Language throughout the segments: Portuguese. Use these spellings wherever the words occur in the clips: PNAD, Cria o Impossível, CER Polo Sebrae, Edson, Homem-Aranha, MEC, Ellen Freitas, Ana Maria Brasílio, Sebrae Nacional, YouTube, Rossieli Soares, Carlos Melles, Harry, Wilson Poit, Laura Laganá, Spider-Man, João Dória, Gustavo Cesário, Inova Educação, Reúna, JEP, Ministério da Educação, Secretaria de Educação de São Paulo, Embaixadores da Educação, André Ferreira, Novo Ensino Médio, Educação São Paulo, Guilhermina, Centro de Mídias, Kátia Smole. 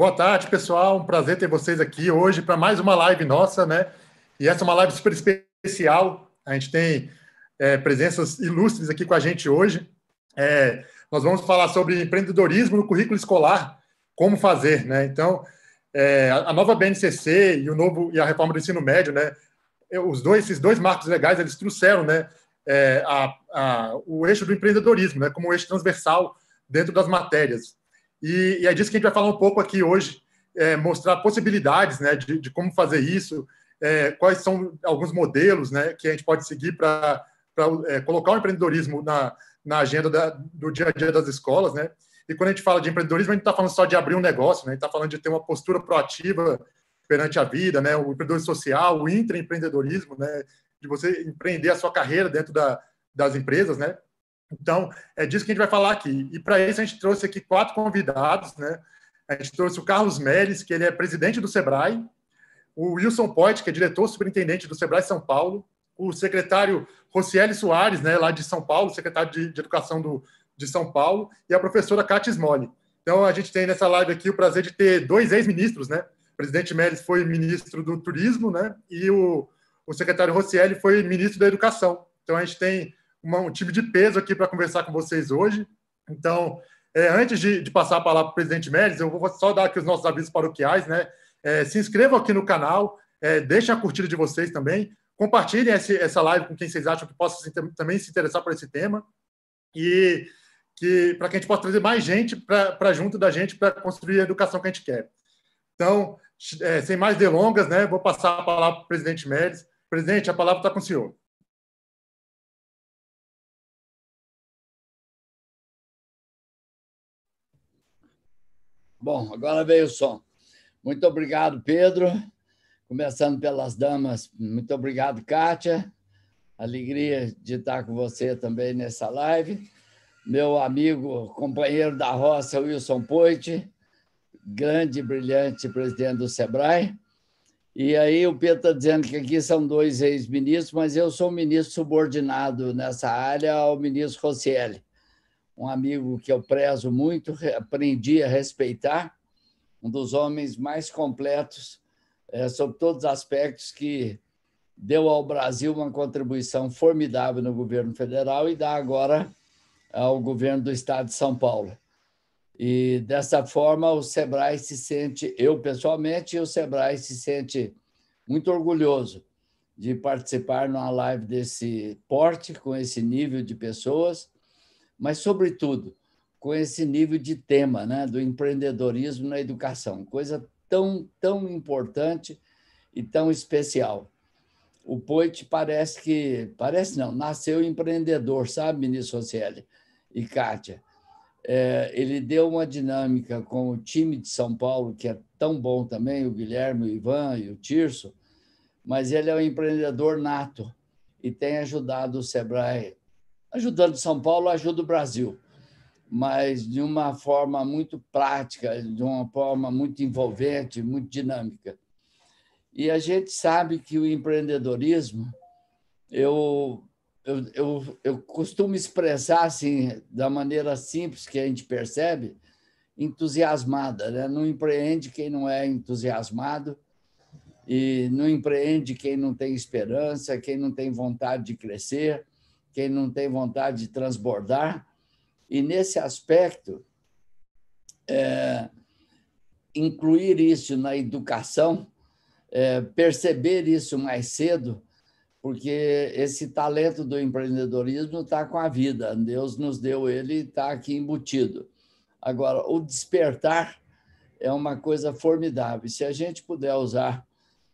Boa tarde, pessoal. Um prazer ter vocês aqui hoje para mais uma live nossa, né? E essa é uma live super especial. A gente tem presenças ilustres aqui com a gente hoje. Nós vamos falar sobre empreendedorismo no currículo escolar, como fazer, né? Então, a nova BNCC e a reforma do ensino médio, né? Esses dois marcos legais, eles trouxeram, né? O eixo do empreendedorismo, né? Como um eixo transversal dentro das matérias. E é disso que a gente vai falar um pouco aqui hoje, mostrar possibilidades, né, de como fazer isso, quais são alguns modelos, né, que a gente pode seguir para colocar o empreendedorismo na agenda do dia a dia das escolas, né? E quando a gente fala de empreendedorismo, a gente não está falando só de abrir um negócio, né? A gente está falando de ter uma postura proativa perante a vida, né? O empreendedorismo social, o intraempreendedorismo, né? De você empreender a sua carreira dentro das empresas, né? Então, é disso que a gente vai falar aqui. E para isso a gente trouxe aqui 4 convidados, né? A gente trouxe o Carlos Melles, que ele é presidente do Sebrae, o Wilson Poit, que é diretor superintendente do Sebrae São Paulo, o secretário Rossieli Soares, né, lá de São Paulo, secretário de Educação de São Paulo, e a professora Kátia Smole. Então, a gente tem nessa live aqui o prazer de ter 2 ex-ministros, né? O presidente Melles foi ministro do Turismo, né? E o secretário Rossieli foi ministro da Educação. Então, a gente tem um time de peso aqui para conversar com vocês hoje. então, antes de passar a palavra para o presidente Melles, eu vou só dar aqui os nossos avisos paroquiais, né? Se inscrevam aqui no canal, deixem a curtida de vocês também, compartilhem essa live com quem vocês acham que possa também se interessar por esse tema, e para que a gente possa trazer mais gente para junto da gente para construir a educação que a gente quer. Então, sem mais delongas, né? Vou passar a palavra para o presidente Melles. Presidente, a palavra está com o senhor. Bom, agora veio o som. Muito obrigado, Pedro. Começando pelas damas, muito obrigado, Kátia. Alegria de estar com você também nessa live. Meu amigo, companheiro da roça, Wilson Poit, grande e brilhante presidente do Sebrae. E aí o Pedro está dizendo que aqui são 2 ex-ministros, mas eu sou ministro subordinado nessa área ao ministro Rossieli. Um amigo que eu prezo muito, aprendi a respeitar, um dos homens mais completos, sobre todos os aspectos, que deu ao Brasil uma contribuição formidável no governo federal e dá agora ao governo do estado de São Paulo. E, dessa forma, o Sebrae se sente, eu pessoalmente, e o Sebrae se sente muito orgulhoso de participar numa live desse porte, com esse nível de pessoas, mas, sobretudo, com esse nível de tema, né, do empreendedorismo na educação, coisa tão, tão importante e tão especial. O Poit nasceu empreendedor, sabe, ministro Rossieli e Kátia? Ele deu uma dinâmica com o time de São Paulo, que é tão bom também, o Guilherme, o Ivan e o Tirso, mas ele é um empreendedor nato e tem ajudado o Sebrae. Ajudando São Paulo, ajuda o Brasil, mas de uma forma muito prática, de uma forma muito envolvente, muito dinâmica. E a gente sabe que o empreendedorismo, eu costumo expressar assim, da maneira simples que a gente percebe, entusiasmada, né? Não empreende quem não é entusiasmado, e não empreende quem não tem esperança, quem não tem vontade de crescer, quem não tem vontade de transbordar. E, nesse aspecto, incluir isso na educação, perceber isso mais cedo, porque esse talento do empreendedorismo está com a vida. Deus nos deu ele e está aqui embutido. Agora, o despertar é uma coisa formidável. Se a gente puder usar,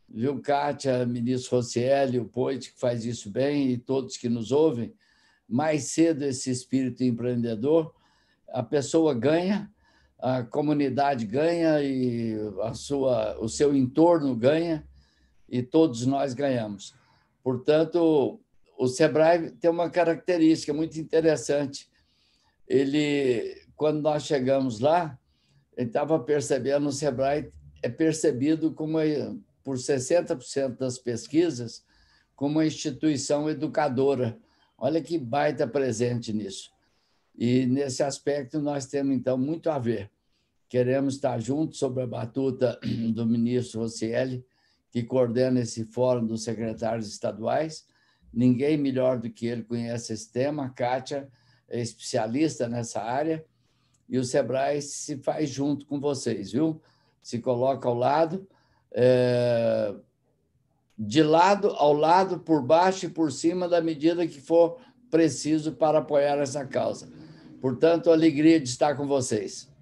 viu, Kátia, ministro Rossieli, o Poit, que faz isso bem, e todos que nos ouvem, mais cedo esse espírito empreendedor, a pessoa ganha, a comunidade ganha, e o seu entorno ganha, e todos nós ganhamos. Portanto, o Sebrae tem uma característica muito interessante. Ele, quando nós chegamos lá, ele estava percebendo, o Sebrae é percebido como por 60% das pesquisas, como uma instituição educadora. Olha que baita presente nisso. E, nesse aspecto, nós temos, então, muito a ver. Queremos estar juntos sob a batuta do ministro Rossieli, que coordena esse fórum dos secretários estaduais. Ninguém melhor do que ele conhece esse tema. A Kátia é especialista nessa área e o Sebrae se faz junto com vocês, viu? Se coloca ao lado, de lado ao lado, por baixo e por cima, da medida que for preciso para apoiar essa causa. Portanto, alegria de estar com vocês.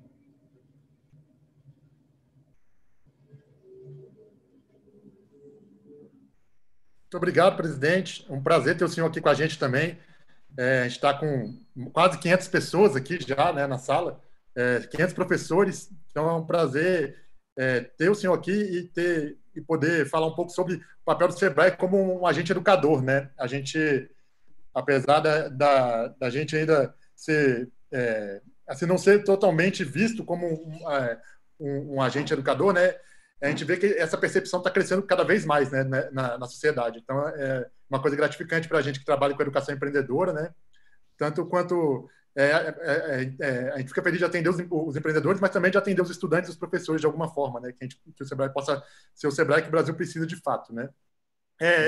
Muito obrigado, presidente. É um prazer ter o senhor aqui com a gente também. A gente está com quase 500 pessoas aqui já, né, na sala, 500 professores. Então, é um prazer ter o senhor aqui e poder falar um pouco sobre o papel do Sebrae como um agente educador, né? A gente, apesar da gente ainda ser, assim, não ser totalmente visto como um agente educador, né? A gente vê que essa percepção está crescendo cada vez mais, né, na sociedade. Então, é uma coisa gratificante para a gente que trabalha com educação empreendedora, né? Tanto quanto a gente fica feliz de atender os empreendedores, mas também de atender os estudantes e os professores de alguma forma, né? Que o Sebrae possa ser o Sebrae que o Brasil precisa de fato, né?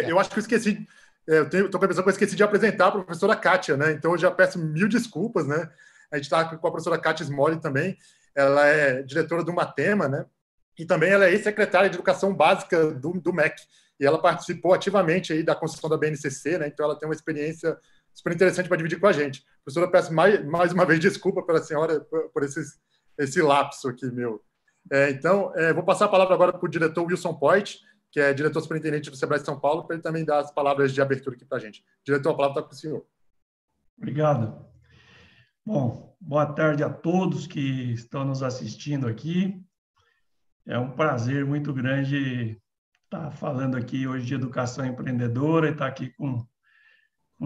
Eu acho que eu esqueci, estou pensando que eu esqueci de apresentar a professora Kátia, né? Então, eu já peço mil desculpas, né? A gente está com a professora Kátia Smole também. Ela é diretora do Mathema, né? E também ela é ex-secretária de Educação Básica do MEC. E ela participou ativamente aí da construção da BNCC, né? Então, ela tem uma experiência super interessante para dividir com a gente. Professora, eu peço mais uma vez desculpa para a senhora por esse lapso aqui, meu. Então, vou passar a palavra agora para o diretor Wilson Poit, que é diretor superintendente do Sebrae de São Paulo, para ele também dar as palavras de abertura aqui para a gente. Diretor, a palavra está com o senhor. Obrigado. Bom, boa tarde a todos que estão nos assistindo aqui. É um prazer muito grande estar falando aqui hoje de educação empreendedora e estar aqui com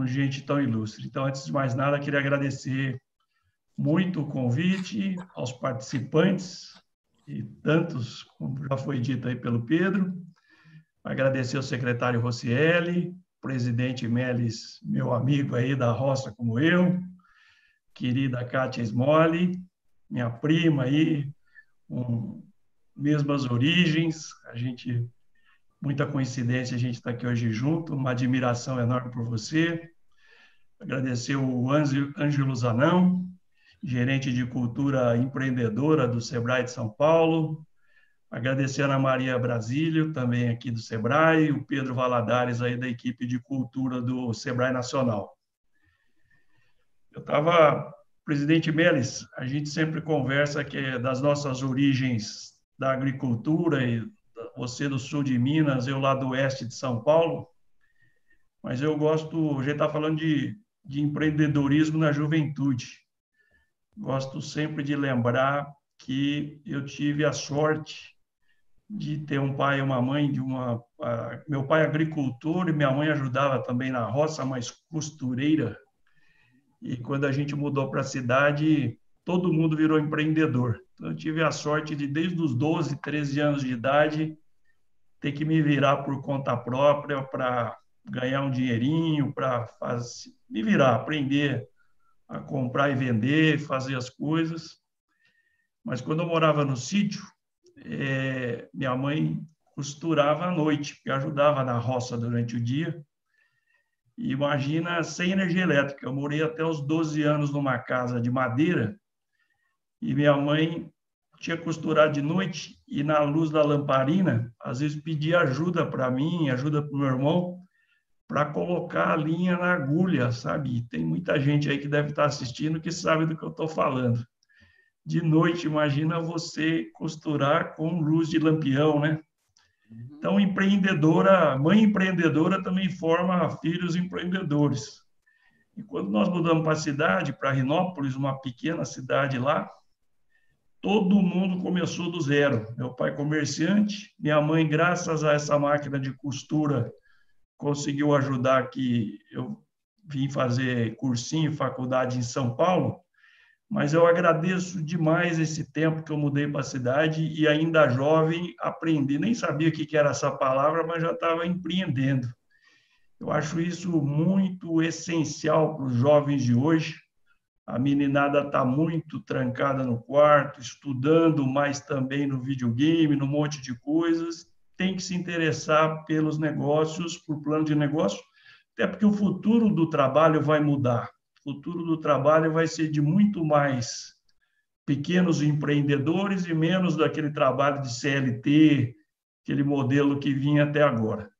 gente tão ilustre. Então, antes de mais nada, queria agradecer muito o convite aos participantes e tantos, como já foi dito aí pelo Pedro. Agradecer ao secretário Rossieli, presidente Melles, meu amigo aí da roça como eu, querida Kátia Smole, minha prima aí, mesmas origens, muita coincidência, a gente está aqui hoje junto, uma admiração enorme por você. Agradecer o Ângelo Zanão, gerente de cultura empreendedora do Sebrae de São Paulo. Agradecer a Ana Maria Brasílio, também aqui do Sebrae, o Pedro Valadares, aí da equipe de cultura do Sebrae Nacional. Presidente Melles, a gente sempre conversa que das nossas origens da agricultura, e você do sul de Minas, eu lá do oeste de São Paulo, mas eu gosto, a gente está falando de empreendedorismo na juventude. Gosto sempre de lembrar que eu tive a sorte de ter um pai e uma mãe, meu pai é agricultor e minha mãe ajudava também na roça, mas costureira. E quando a gente mudou para a cidade, todo mundo virou empreendedor. Então, eu tive a sorte de, desde os 12, 13 anos de idade, ter que me virar por conta própria para ganhar um dinheirinho, para me virar, aprender a comprar e vender, fazer as coisas. Mas quando eu morava no sítio, minha mãe costurava à noite, porque ajudava na roça durante o dia. E imagina, sem energia elétrica. Eu morei até os 12 anos numa casa de madeira e minha mãe tinha costurado de noite e, na luz da lamparina, às vezes pedia ajuda para mim, ajuda para o meu irmão, para colocar a linha na agulha, sabe? E tem muita gente aí que deve estar assistindo que sabe do que eu estou falando. De noite, imagina você costurar com luz de lampião, né? Então, mãe empreendedora também forma filhos empreendedores. E quando nós mudamos para a cidade, para Rinópolis, uma pequena cidade lá, todo mundo começou do zero. Meu pai comerciante, minha mãe, graças a essa máquina de costura, conseguiu ajudar que eu vim fazer cursinho, faculdade em São Paulo. Mas eu agradeço demais esse tempo que eu mudei para a cidade e ainda jovem aprendi, nem sabia o que era essa palavra, mas já estava empreendendo. Eu acho isso muito essencial para os jovens de hoje, a meninada está muito trancada no quarto, estudando, mas também no videogame, num monte de coisas, tem que se interessar pelos negócios, por plano de negócio, até porque o futuro do trabalho vai mudar. O futuro do trabalho vai ser de muito mais pequenos empreendedores e menos daquele trabalho de CLT, aquele modelo que vinha até agora.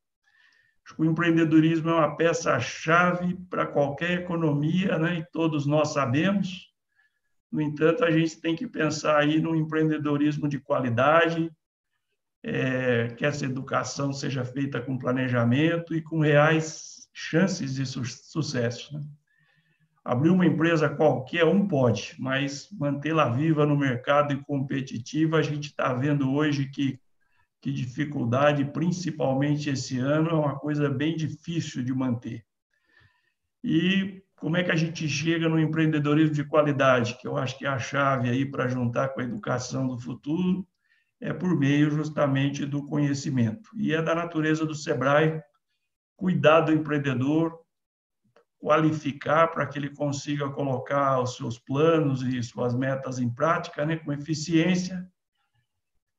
Acho que o empreendedorismo é uma peça-chave para qualquer economia, né? E todos nós sabemos. No entanto, a gente tem que pensar aí no empreendedorismo de qualidade, que essa educação seja feita com planejamento e com reais chances de sucesso, né? Abrir uma empresa qualquer um pode, mas mantê-la viva no mercado e competitiva, a gente está vendo hoje que dificuldade, principalmente esse ano, é uma coisa bem difícil de manter. E como é que a gente chega no empreendedorismo de qualidade, que eu acho que é a chave aí para juntar com a educação do futuro, é por meio justamente do conhecimento. E é da natureza do Sebrae cuidar do empreendedor, qualificar para que ele consiga colocar os seus planos e suas metas em prática, né, com eficiência,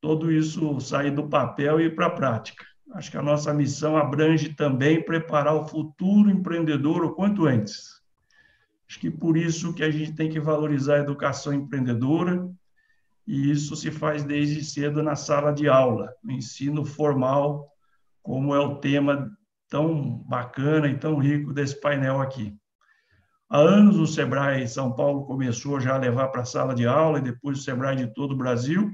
tudo isso sair do papel e ir para a prática. Acho que a nossa missão abrange também preparar o futuro empreendedor o quanto antes. Acho que por isso que a gente tem que valorizar a educação empreendedora, e isso se faz desde cedo na sala de aula, no ensino formal, como é o tema tão bacana e tão rico desse painel aqui. Há anos o Sebrae São Paulo começou já a levar para a sala de aula e depois o Sebrae de todo o Brasil,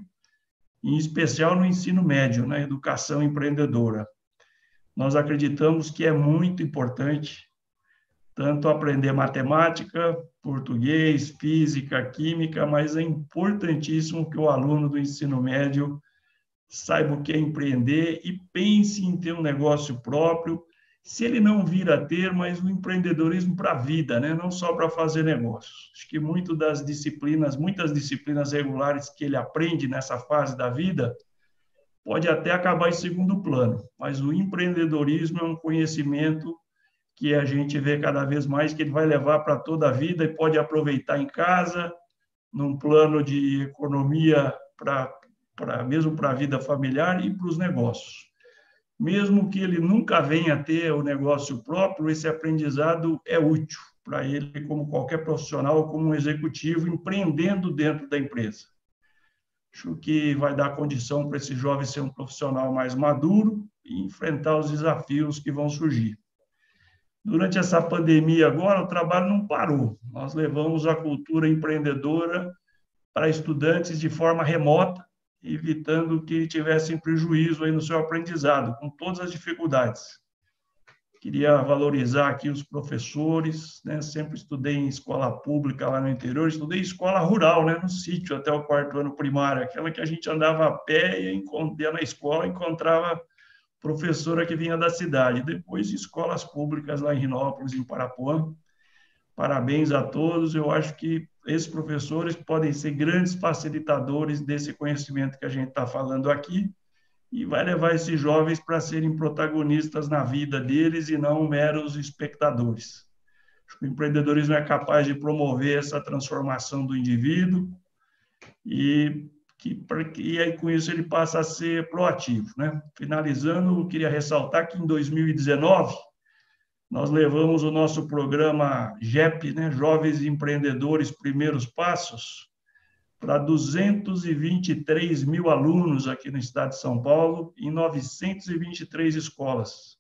em especial no ensino médio, na educação empreendedora. Nós acreditamos que é muito importante tanto aprender matemática, português, física, química, mas é importantíssimo que o aluno do ensino médio saiba o que é empreender e pense em ter um negócio próprio, se ele não vir a ter, mas o empreendedorismo para a vida, né? Não só para fazer negócios. Acho que muitas disciplinas regulares que ele aprende nessa fase da vida pode até acabar em segundo plano, mas o empreendedorismo é um conhecimento que a gente vê cada vez mais que ele vai levar para toda a vida e pode aproveitar em casa, num plano de economia mesmo para a vida familiar e para os negócios. Mesmo que ele nunca venha a ter o negócio próprio, esse aprendizado é útil para ele, como qualquer profissional, como um executivo, empreendendo dentro da empresa. Acho que vai dar condição para esse jovem ser um profissional mais maduro e enfrentar os desafios que vão surgir. Durante essa pandemia agora, o trabalho não parou. Nós levamos a cultura empreendedora para estudantes de forma remota, evitando que tivessem prejuízo aí no seu aprendizado, com todas as dificuldades. Queria valorizar aqui os professores, né? Sempre estudei em escola pública lá no interior, estudei em escola rural, né? No sítio até o 4º ano primário, aquela que a gente andava a pé e ia na escola, encontrava professora que vinha da cidade, depois escolas públicas lá em Rinópolis, em Parapuã. Parabéns a todos, eu acho que esses professores podem ser grandes facilitadores desse conhecimento que a gente está falando aqui e vai levar esses jovens para serem protagonistas na vida deles e não meros espectadores. Acho que o empreendedorismo é capaz de promover essa transformação do indivíduo e aí com isso ele passa a ser proativo, né? Finalizando, eu queria ressaltar que em 2019, nós levamos o nosso programa JEP, né, Jovens Empreendedores Primeiros Passos, para 223 mil alunos aqui no estado de São Paulo, em 923 escolas.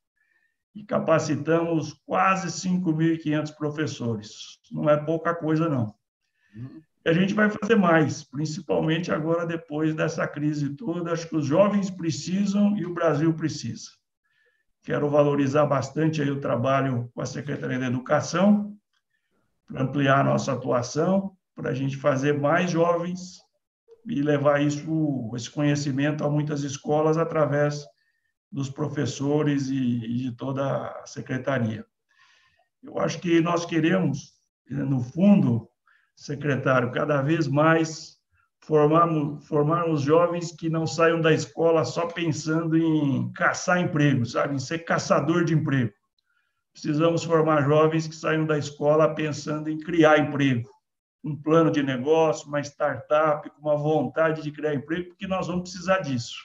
E capacitamos quase 5.500 professores. Não é pouca coisa, não. E a gente vai fazer mais, principalmente agora depois dessa crise toda. Acho que os jovens precisam e o Brasil precisa. Quero valorizar bastante aí o trabalho com a Secretaria da Educação, para ampliar a nossa atuação, para a gente fazer mais jovens e levar esse conhecimento a muitas escolas através dos professores e de toda a secretaria. Eu acho que nós queremos, no fundo, secretário, cada vez mais formarmos jovens que não saiam da escola só pensando em caçar emprego, sabe? Em ser caçador de emprego. Precisamos formar jovens que saiam da escola pensando em criar emprego, um plano de negócio, uma startup, com uma vontade de criar emprego, porque nós vamos precisar disso.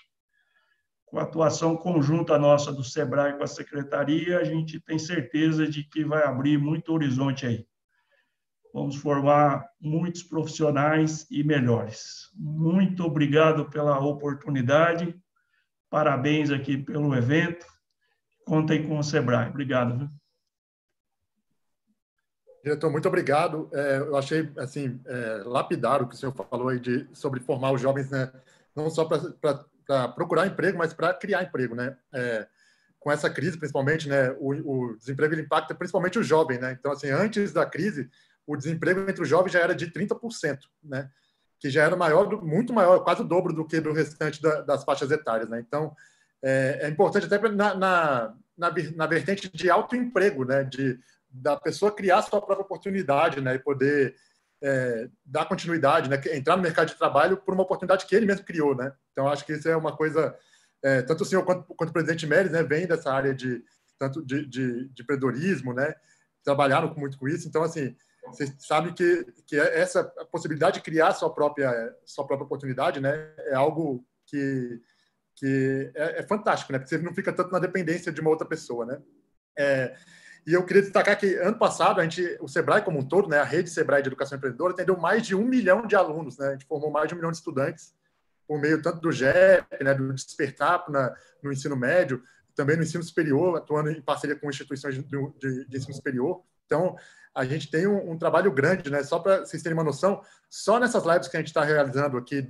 Com a atuação conjunta nossa do SEBRAE com a Secretaria, a gente tem certeza de que vai abrir muito horizonte aí. Vamos formar muitos profissionais e melhores. Muito obrigado pela oportunidade. Parabéns aqui pelo evento. Contem com o SEBRAE. Obrigado, viu? Diretor, muito obrigado. Eu achei assim, lapidar o que o senhor falou aí sobre formar os jovens, né? Não só para procurar emprego, mas para criar emprego, né? Com essa crise, principalmente, né? O desemprego impacta principalmente o jovem, né? Então, assim, antes da crise, o desemprego entre os jovens já era de 30%, né? Que já era maior, muito maior, quase o dobro do que do restante das faixas etárias, né? Então, é importante até na vertente de autoemprego, né? Da pessoa criar a sua própria oportunidade, né, e poder dar continuidade, né, entrar no mercado de trabalho por uma oportunidade que ele mesmo criou, né. Então acho que isso é uma coisa tanto o senhor quanto o presidente Melles, né, vem dessa área de empreendedorismo, né, trabalharam muito com isso. Então assim, vocês sabem que essa possibilidade de criar sua própria oportunidade, né, é algo que é fantástico, né, porque você não fica tanto na dependência de uma outra pessoa, né. E eu queria destacar que, ano passado, o SEBRAE como um todo, né, a rede SEBRAE de Educação Empreendedora, atendeu mais de 1 milhão de alunos, né? A gente formou mais de 1 milhão de estudantes, por meio tanto do JEP, né, do Despertar no ensino médio, também no ensino superior, atuando em parceria com instituições de ensino superior. Então, a gente tem um trabalho grande, né? Só para vocês terem uma noção, só nessas lives que a gente está realizando aqui,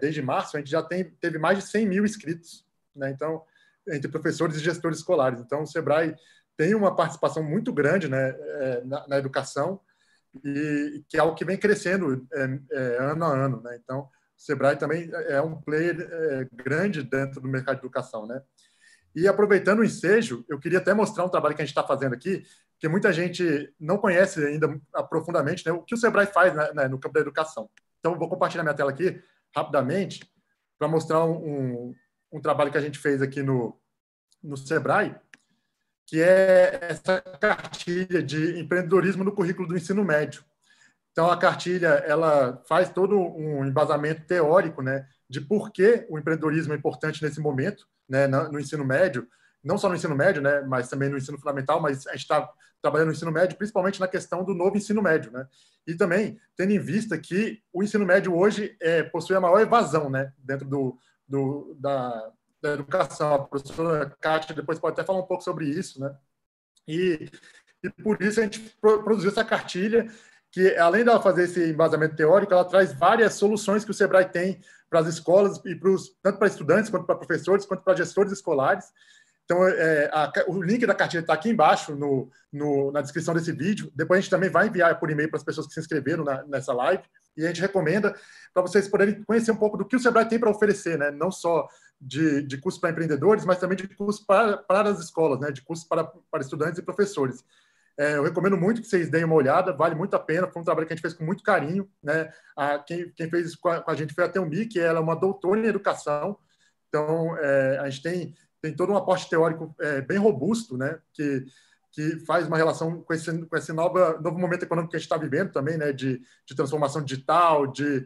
desde março, a gente já teve mais de 100 mil inscritos, né? Então, entre professores e gestores escolares. Então, o SEBRAE tem uma participação muito grande, né, na educação, e que é algo que vem crescendo ano a ano, né? Então, o SEBRAE também é um player grande dentro do mercado de educação, né? E aproveitando o ensejo, eu queria até mostrar um trabalho que a gente está fazendo aqui, que muita gente não conhece ainda profundamente, né, o que o SEBRAE faz no campo da educação. Então, eu vou compartilhar minha tela aqui rapidamente para mostrar um trabalho que a gente fez aqui no SEBRAE, que é essa cartilha de empreendedorismo no currículo do ensino médio. Então, a cartilha ela faz todo um embasamento teórico, né, de por que o empreendedorismo é importante nesse momento, né, no ensino médio, não só no ensino médio, né, mas também no ensino fundamental, mas a gente está trabalhando no ensino médio, principalmente na questão do novo ensino médio, né? E também tendo em vista que o ensino médio hoje possui a maior evasão, né, dentro da educação. A professora Kátia depois pode até falar um pouco sobre isso, né? E por isso a gente produziu essa cartilha, que além dela fazer esse embasamento teórico, ela traz várias soluções que o SEBRAE tem para as escolas, e tanto para estudantes, quanto para professores, quanto para gestores escolares. Então, o link da cartilha está aqui embaixo, na descrição desse vídeo. Depois a gente também vai enviar por e-mail para as pessoas que se inscreveram nessa live. E a gente recomenda para vocês poderem conhecer um pouco do que o SEBRAE tem para oferecer, né? Não só de cursos para empreendedores, mas também de cursos para as escolas, né? De cursos para estudantes e professores. Eu recomendo muito que vocês deem uma olhada, vale muito a pena, foi um trabalho que a gente fez com muito carinho, né? Quem fez isso com a gente foi a Thelmi, que ela é uma doutora em educação. Então, a gente tem todo um aporte teórico bem robusto, né? Que faz uma relação com esse novo momento econômico que a gente está vivendo também, né, de transformação digital, de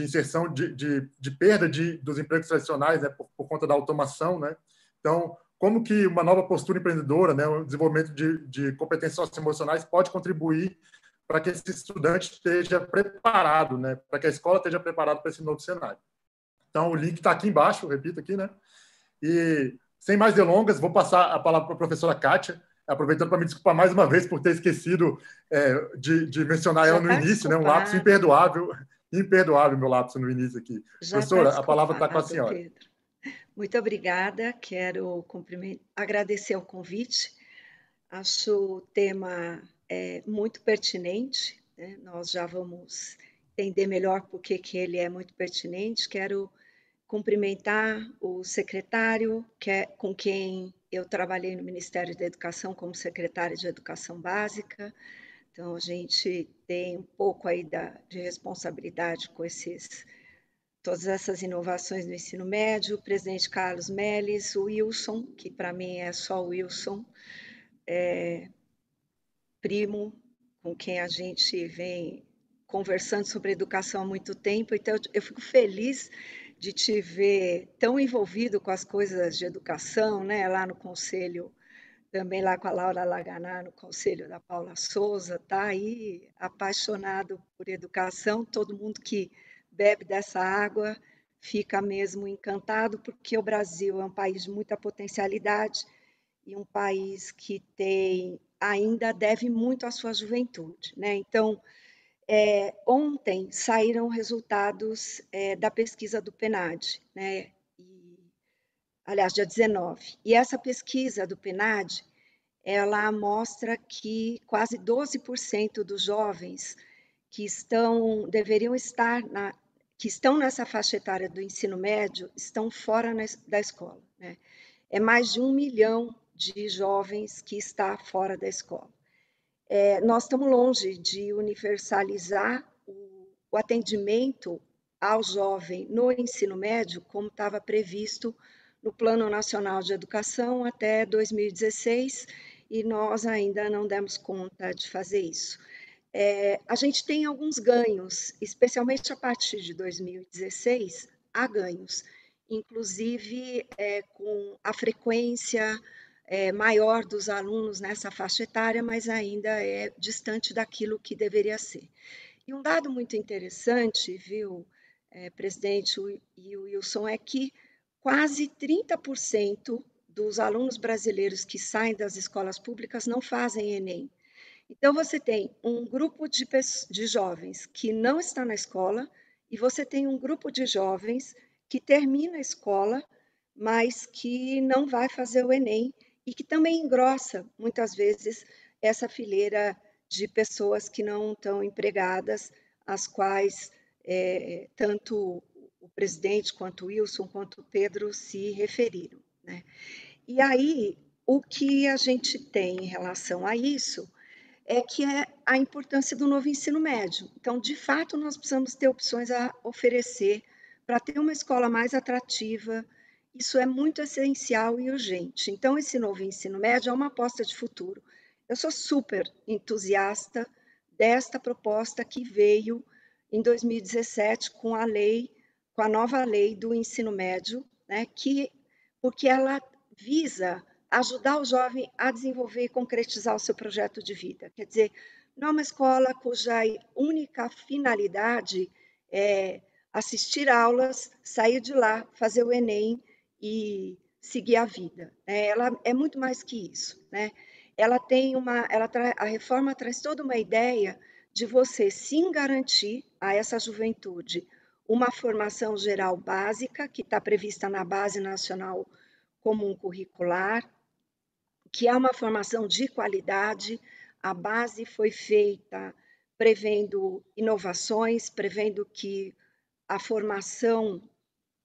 inserção, de perda dos empregos tradicionais, né, por conta da automação, né? Então, como que uma nova postura empreendedora, né, o desenvolvimento de competências socioemocionais pode contribuir para que esse estudante esteja preparado, né, para que a escola esteja preparada para esse novo cenário. Então, o link está aqui embaixo, repito aqui, né? E, sem mais delongas, vou passar a palavra para a professora Kátia, aproveitando para me desculpar mais uma vez por ter esquecido de mencionar ela no início, né? Um lapso imperdoável, meu lapso no início aqui. Professora, a palavra está com a senhora. Pedro, muito obrigada, quero agradecer o convite, acho o tema muito pertinente, né? Nós já vamos entender melhor por que ele é muito pertinente. Quero cumprimentar o secretário, com quem eu trabalhei no Ministério da Educação como secretária de Educação Básica, então a gente tem um pouco aí de responsabilidade com todas essas inovações no ensino médio, o presidente Carlos Melles, o Wilson, que para mim é só o Wilson, primo, com quem a gente vem conversando sobre educação há muito tempo, então eu fico feliz de te ver tão envolvido com as coisas de educação, né? Lá no Conselho, também lá com a Laura Laganá, no Conselho da Paula Souza, tá aí apaixonado por educação, todo mundo que bebe dessa água fica mesmo encantado, porque o Brasil é um país de muita potencialidade e um país que tem, ainda deve muito à sua juventude, né? Então, ontem saíram resultados da pesquisa do PNAD, né? Aliás, dia 19. E essa pesquisa do PNAD, ela mostra que quase 12% dos jovens que estão nessa faixa etária do ensino médio estão fora da escola, né? É mais de 1 milhão de jovens que está fora da escola. Nós estamos longe de universalizar o atendimento ao jovem no ensino médio, como estava previsto no Plano Nacional de Educação até 2016, e nós ainda não demos conta de fazer isso. A gente tem alguns ganhos, especialmente a partir de 2016, há ganhos, inclusive com a frequência maior dos alunos nessa faixa etária, mas ainda é distante daquilo que deveria ser. E um dado muito interessante, viu, presidente e o Wilson, é que quase 30% dos alunos brasileiros que saem das escolas públicas não fazem Enem. Então, você tem um grupo de jovens que não está na escola e você tem um grupo de jovens que termina a escola, mas que não vai fazer o Enem, e que também engrossa, muitas vezes, essa fileira de pessoas que não estão empregadas, as quais tanto o presidente, quanto o Wilson, quanto o Pedro se referiram, né? E aí, o que a gente tem em relação a isso é que é a importância do novo ensino médio. Então, de fato, nós precisamos ter opções a oferecer para ter uma escola mais atrativa. Isso é muito essencial e urgente. Então, esse novo ensino médio é uma aposta de futuro. Eu sou super entusiasta desta proposta que veio em 2017 com a lei, com a nova lei do ensino médio, né, porque ela visa ajudar o jovem a desenvolver e concretizar o seu projeto de vida. Quer dizer, não é uma escola cuja única finalidade é assistir aulas, sair de lá, fazer o Enem e seguir a vida, né? Ela é muito mais que isso, né? A reforma traz toda uma ideia de você sim garantir a essa juventude uma formação geral básica, que está prevista na Base Nacional Comum Curricular, que é uma formação de qualidade. A base foi feita prevendo inovações, prevendo que a formação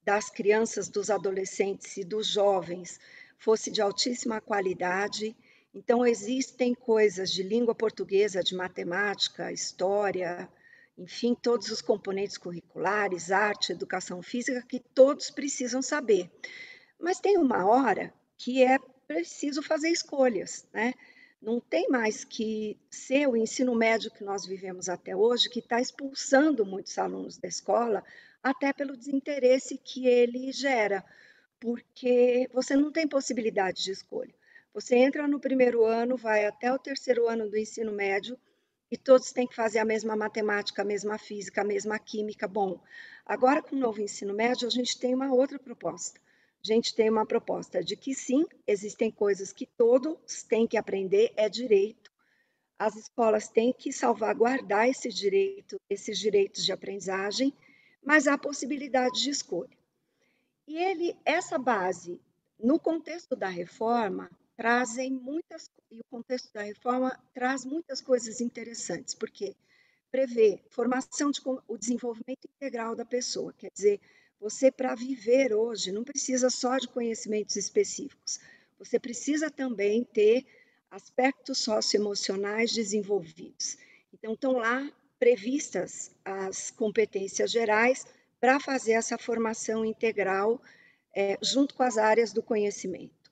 das crianças, dos adolescentes e dos jovens fosse de altíssima qualidade. Então, existem coisas de língua portuguesa, de matemática, história, enfim, todos os componentes curriculares, arte, educação física, que todos precisam saber. Mas tem uma hora que é preciso fazer escolhas, né? Não tem mais que ser o ensino médio que nós vivemos até hoje, que está expulsando muitos alunos da escola, até pelo desinteresse que ele gera, porque você não tem possibilidade de escolha. Você entra no primeiro ano, vai até o terceiro ano do ensino médio, e todos têm que fazer a mesma matemática, a mesma física, a mesma química. Bom, agora com o novo ensino médio, a gente tem uma outra proposta. A gente tem uma proposta de que, sim, existem coisas que todos têm que aprender, é direito. As escolas têm que salvaguardar esse direito, esses direitos de aprendizagem, mas há possibilidade de escolha. E essa base, no contexto da reforma, e o contexto da reforma traz muitas coisas interessantes, porque prevê formação, o desenvolvimento integral da pessoa, quer dizer, você, para viver hoje, não precisa só de conhecimentos específicos. Você precisa também ter aspectos socioemocionais desenvolvidos. Então, estão lá previstas as competências gerais para fazer essa formação integral junto com as áreas do conhecimento.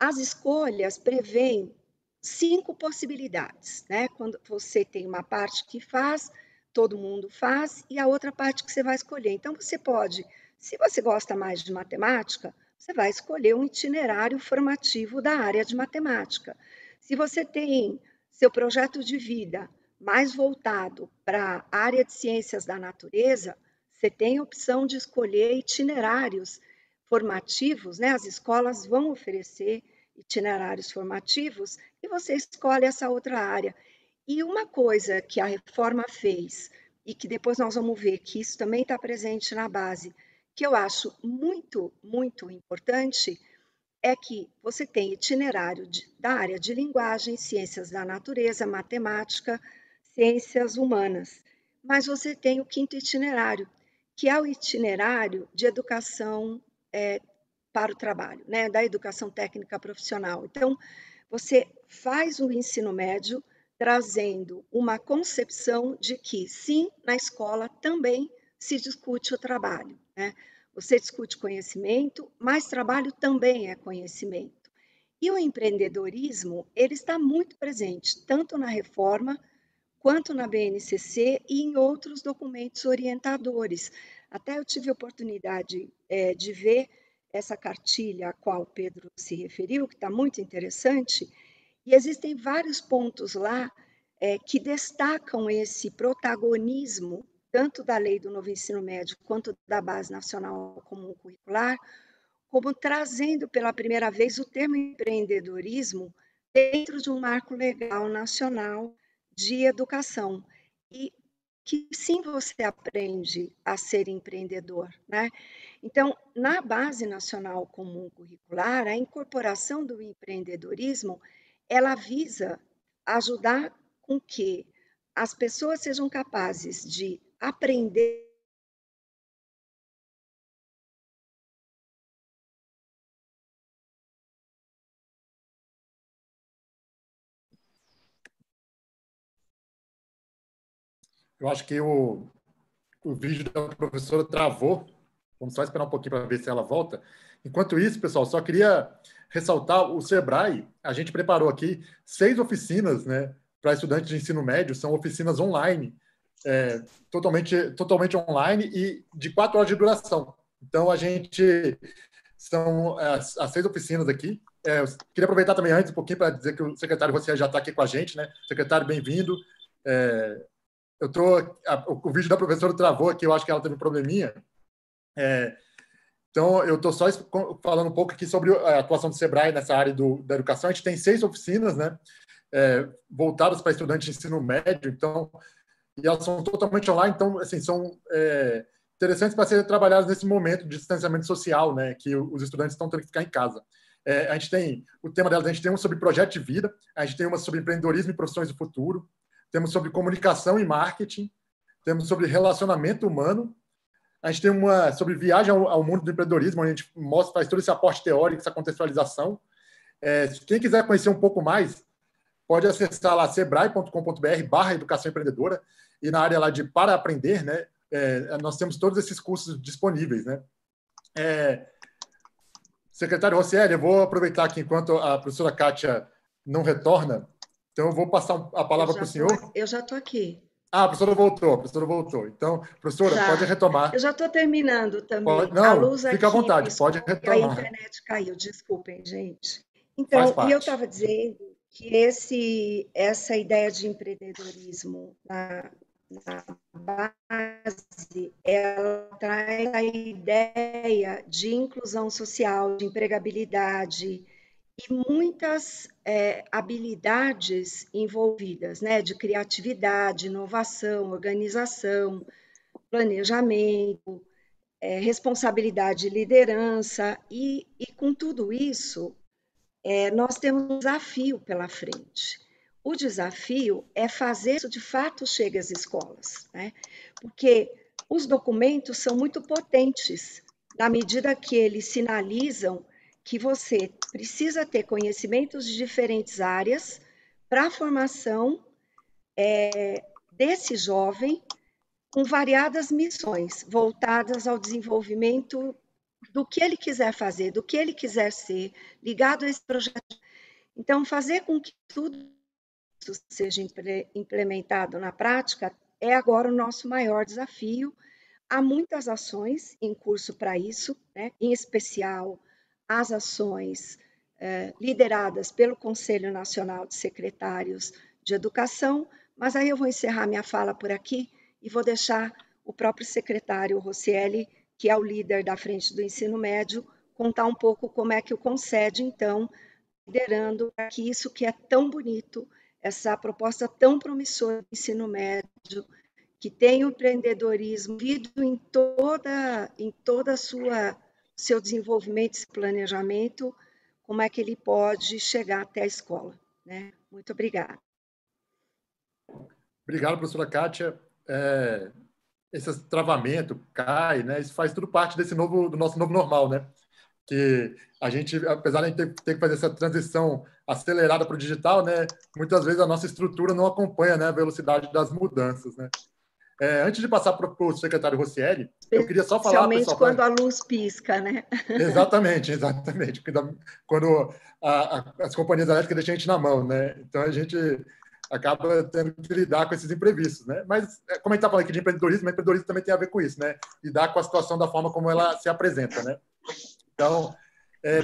As escolhas prevêem 5 possibilidades, né? Quando você tem uma parte que faz todo mundo faz e a outra parte que você vai escolher. Então, você pode, se você gosta mais de matemática, você vai escolher um itinerário formativo da área de matemática. Se você tem seu projeto de vida mais voltado para a área de ciências da natureza, você tem a opção de escolher itinerários formativos, né? As escolas vão oferecer itinerários formativos e você escolhe essa outra área. E uma coisa que a reforma fez, e que depois nós vamos ver que isso também está presente na base, que eu acho muito, muito importante, é que você tem itinerário da área de linguagem, ciências da natureza, matemática, ciências humanas. Mas você tem o quinto itinerário, que é o itinerário de educação para o trabalho, né? Da educação técnica profissional. Então, você faz o ensino médio trazendo uma concepção de que, sim, na escola também se discute o trabalho, né? Você discute conhecimento, mas trabalho também é conhecimento. E o empreendedorismo, ele está muito presente, tanto na reforma, quanto na BNCC e em outros documentos orientadores. Até eu tive a oportunidade de ver essa cartilha a qual o Pedro se referiu, que está muito interessante, e existem vários pontos lá que destacam esse protagonismo tanto da lei do novo ensino médio, quanto da base nacional comum curricular, como trazendo pela primeira vez o termo empreendedorismo dentro de um marco legal nacional de educação. E que sim, você aprende a ser empreendedor, né? Então, na base nacional comum curricular, a incorporação do empreendedorismo, ela visa ajudar com que as pessoas sejam capazes de aprender . Eu acho que o vídeo da professora travou. Vamos só esperar um pouquinho para ver se ela volta. Enquanto isso, pessoal, só queria ressaltar o Sebrae. A gente preparou aqui 6 oficinas, né, para estudantes de ensino médio. São oficinas online, totalmente online e de 4 horas de duração. Então, são as 6 oficinas aqui. Eu queria aproveitar também antes um pouquinho para dizer que o secretário Rossieli já está aqui com a gente, né? Secretário, bem-vindo. O vídeo da professora travou aqui, eu acho que ela teve um probleminha. Então, eu estou só falando um pouco aqui sobre a atuação do Sebrae nessa área da educação. A gente tem 6 oficinas, né, voltadas para estudantes de ensino médio, então, e elas são totalmente online, então, assim, são interessantes para serem trabalhadas nesse momento de distanciamento social, né, que os estudantes estão tendo que ficar em casa. A gente tem, o tema delas, a gente tem um sobre projeto de vida, a gente tem uma sobre empreendedorismo e profissões do futuro, temos sobre comunicação e marketing, temos sobre relacionamento humano, a gente tem uma sobre viagem ao mundo do empreendedorismo, onde a gente faz todo esse aporte teórico, essa contextualização. Quem quiser conhecer um pouco mais, pode acessar lá sebrae.com.br/educação empreendedora e na área lá de Para Aprender, né, nós temos todos esses cursos disponíveis, né? Secretário Rossieli, eu vou aproveitar aqui enquanto a professora Kátia não retorna. Então, eu vou passar a palavra para o senhor. Eu já estou aqui. Ah, a professora voltou, Então, professora, pode retomar. Eu já estou terminando também. A luz fica aqui, à vontade, pode retomar. A internet caiu, desculpem, gente. Então, eu estava dizendo que essa ideia de empreendedorismo na base, ela traz a ideia de inclusão social, de empregabilidade, e muitas habilidades envolvidas, né, de criatividade, inovação, organização, planejamento, responsabilidade e liderança, e com tudo isso, nós temos um desafio pela frente. O desafio é fazer isso de fato chegue às escolas, né, porque os documentos são muito potentes na medida que eles sinalizam que você precisa ter conhecimentos de diferentes áreas para a formação desse jovem com variadas missões voltadas ao desenvolvimento do que ele quiser fazer, do que ele quiser ser, ligado a esse projeto. Então, fazer com que tudo isso seja implementado na prática é agora o nosso maior desafio. Há muitas ações em curso para isso, né? Em especial as ações lideradas pelo Conselho Nacional de Secretários de Educação, mas aí eu vou encerrar minha fala por aqui e vou deixar o próprio secretário Rossieli, que é o líder da frente do ensino médio, contar um pouco como é que o CONSED, então, liderando para que isso que é tão bonito, essa proposta tão promissora do ensino médio, que tem o empreendedorismo vivido em toda a seu desenvolvimento, esse planejamento, como é que ele pode chegar até a escola, né? Muito obrigada. Obrigado, professora Kátia. Esse travamento cai, né? Isso faz tudo parte desse novo, do nosso novo normal, né? Que a gente, apesar de ter que fazer essa transição acelerada para o digital, né, muitas vezes a nossa estrutura não acompanha, né, a velocidade das mudanças, né. Antes de passar para o secretário Rossieli, eu queria só falar, pessoal, quando a luz pisca, né? Exatamente, exatamente. Quando as companhias elétricas deixam a gente na mão, né? Então a gente acaba tendo que lidar com esses imprevistos, né? Mas como a gente está falando aqui de empreendedorismo também tem a ver com isso, né? Lidar com a situação da forma como ela se apresenta, né? Então,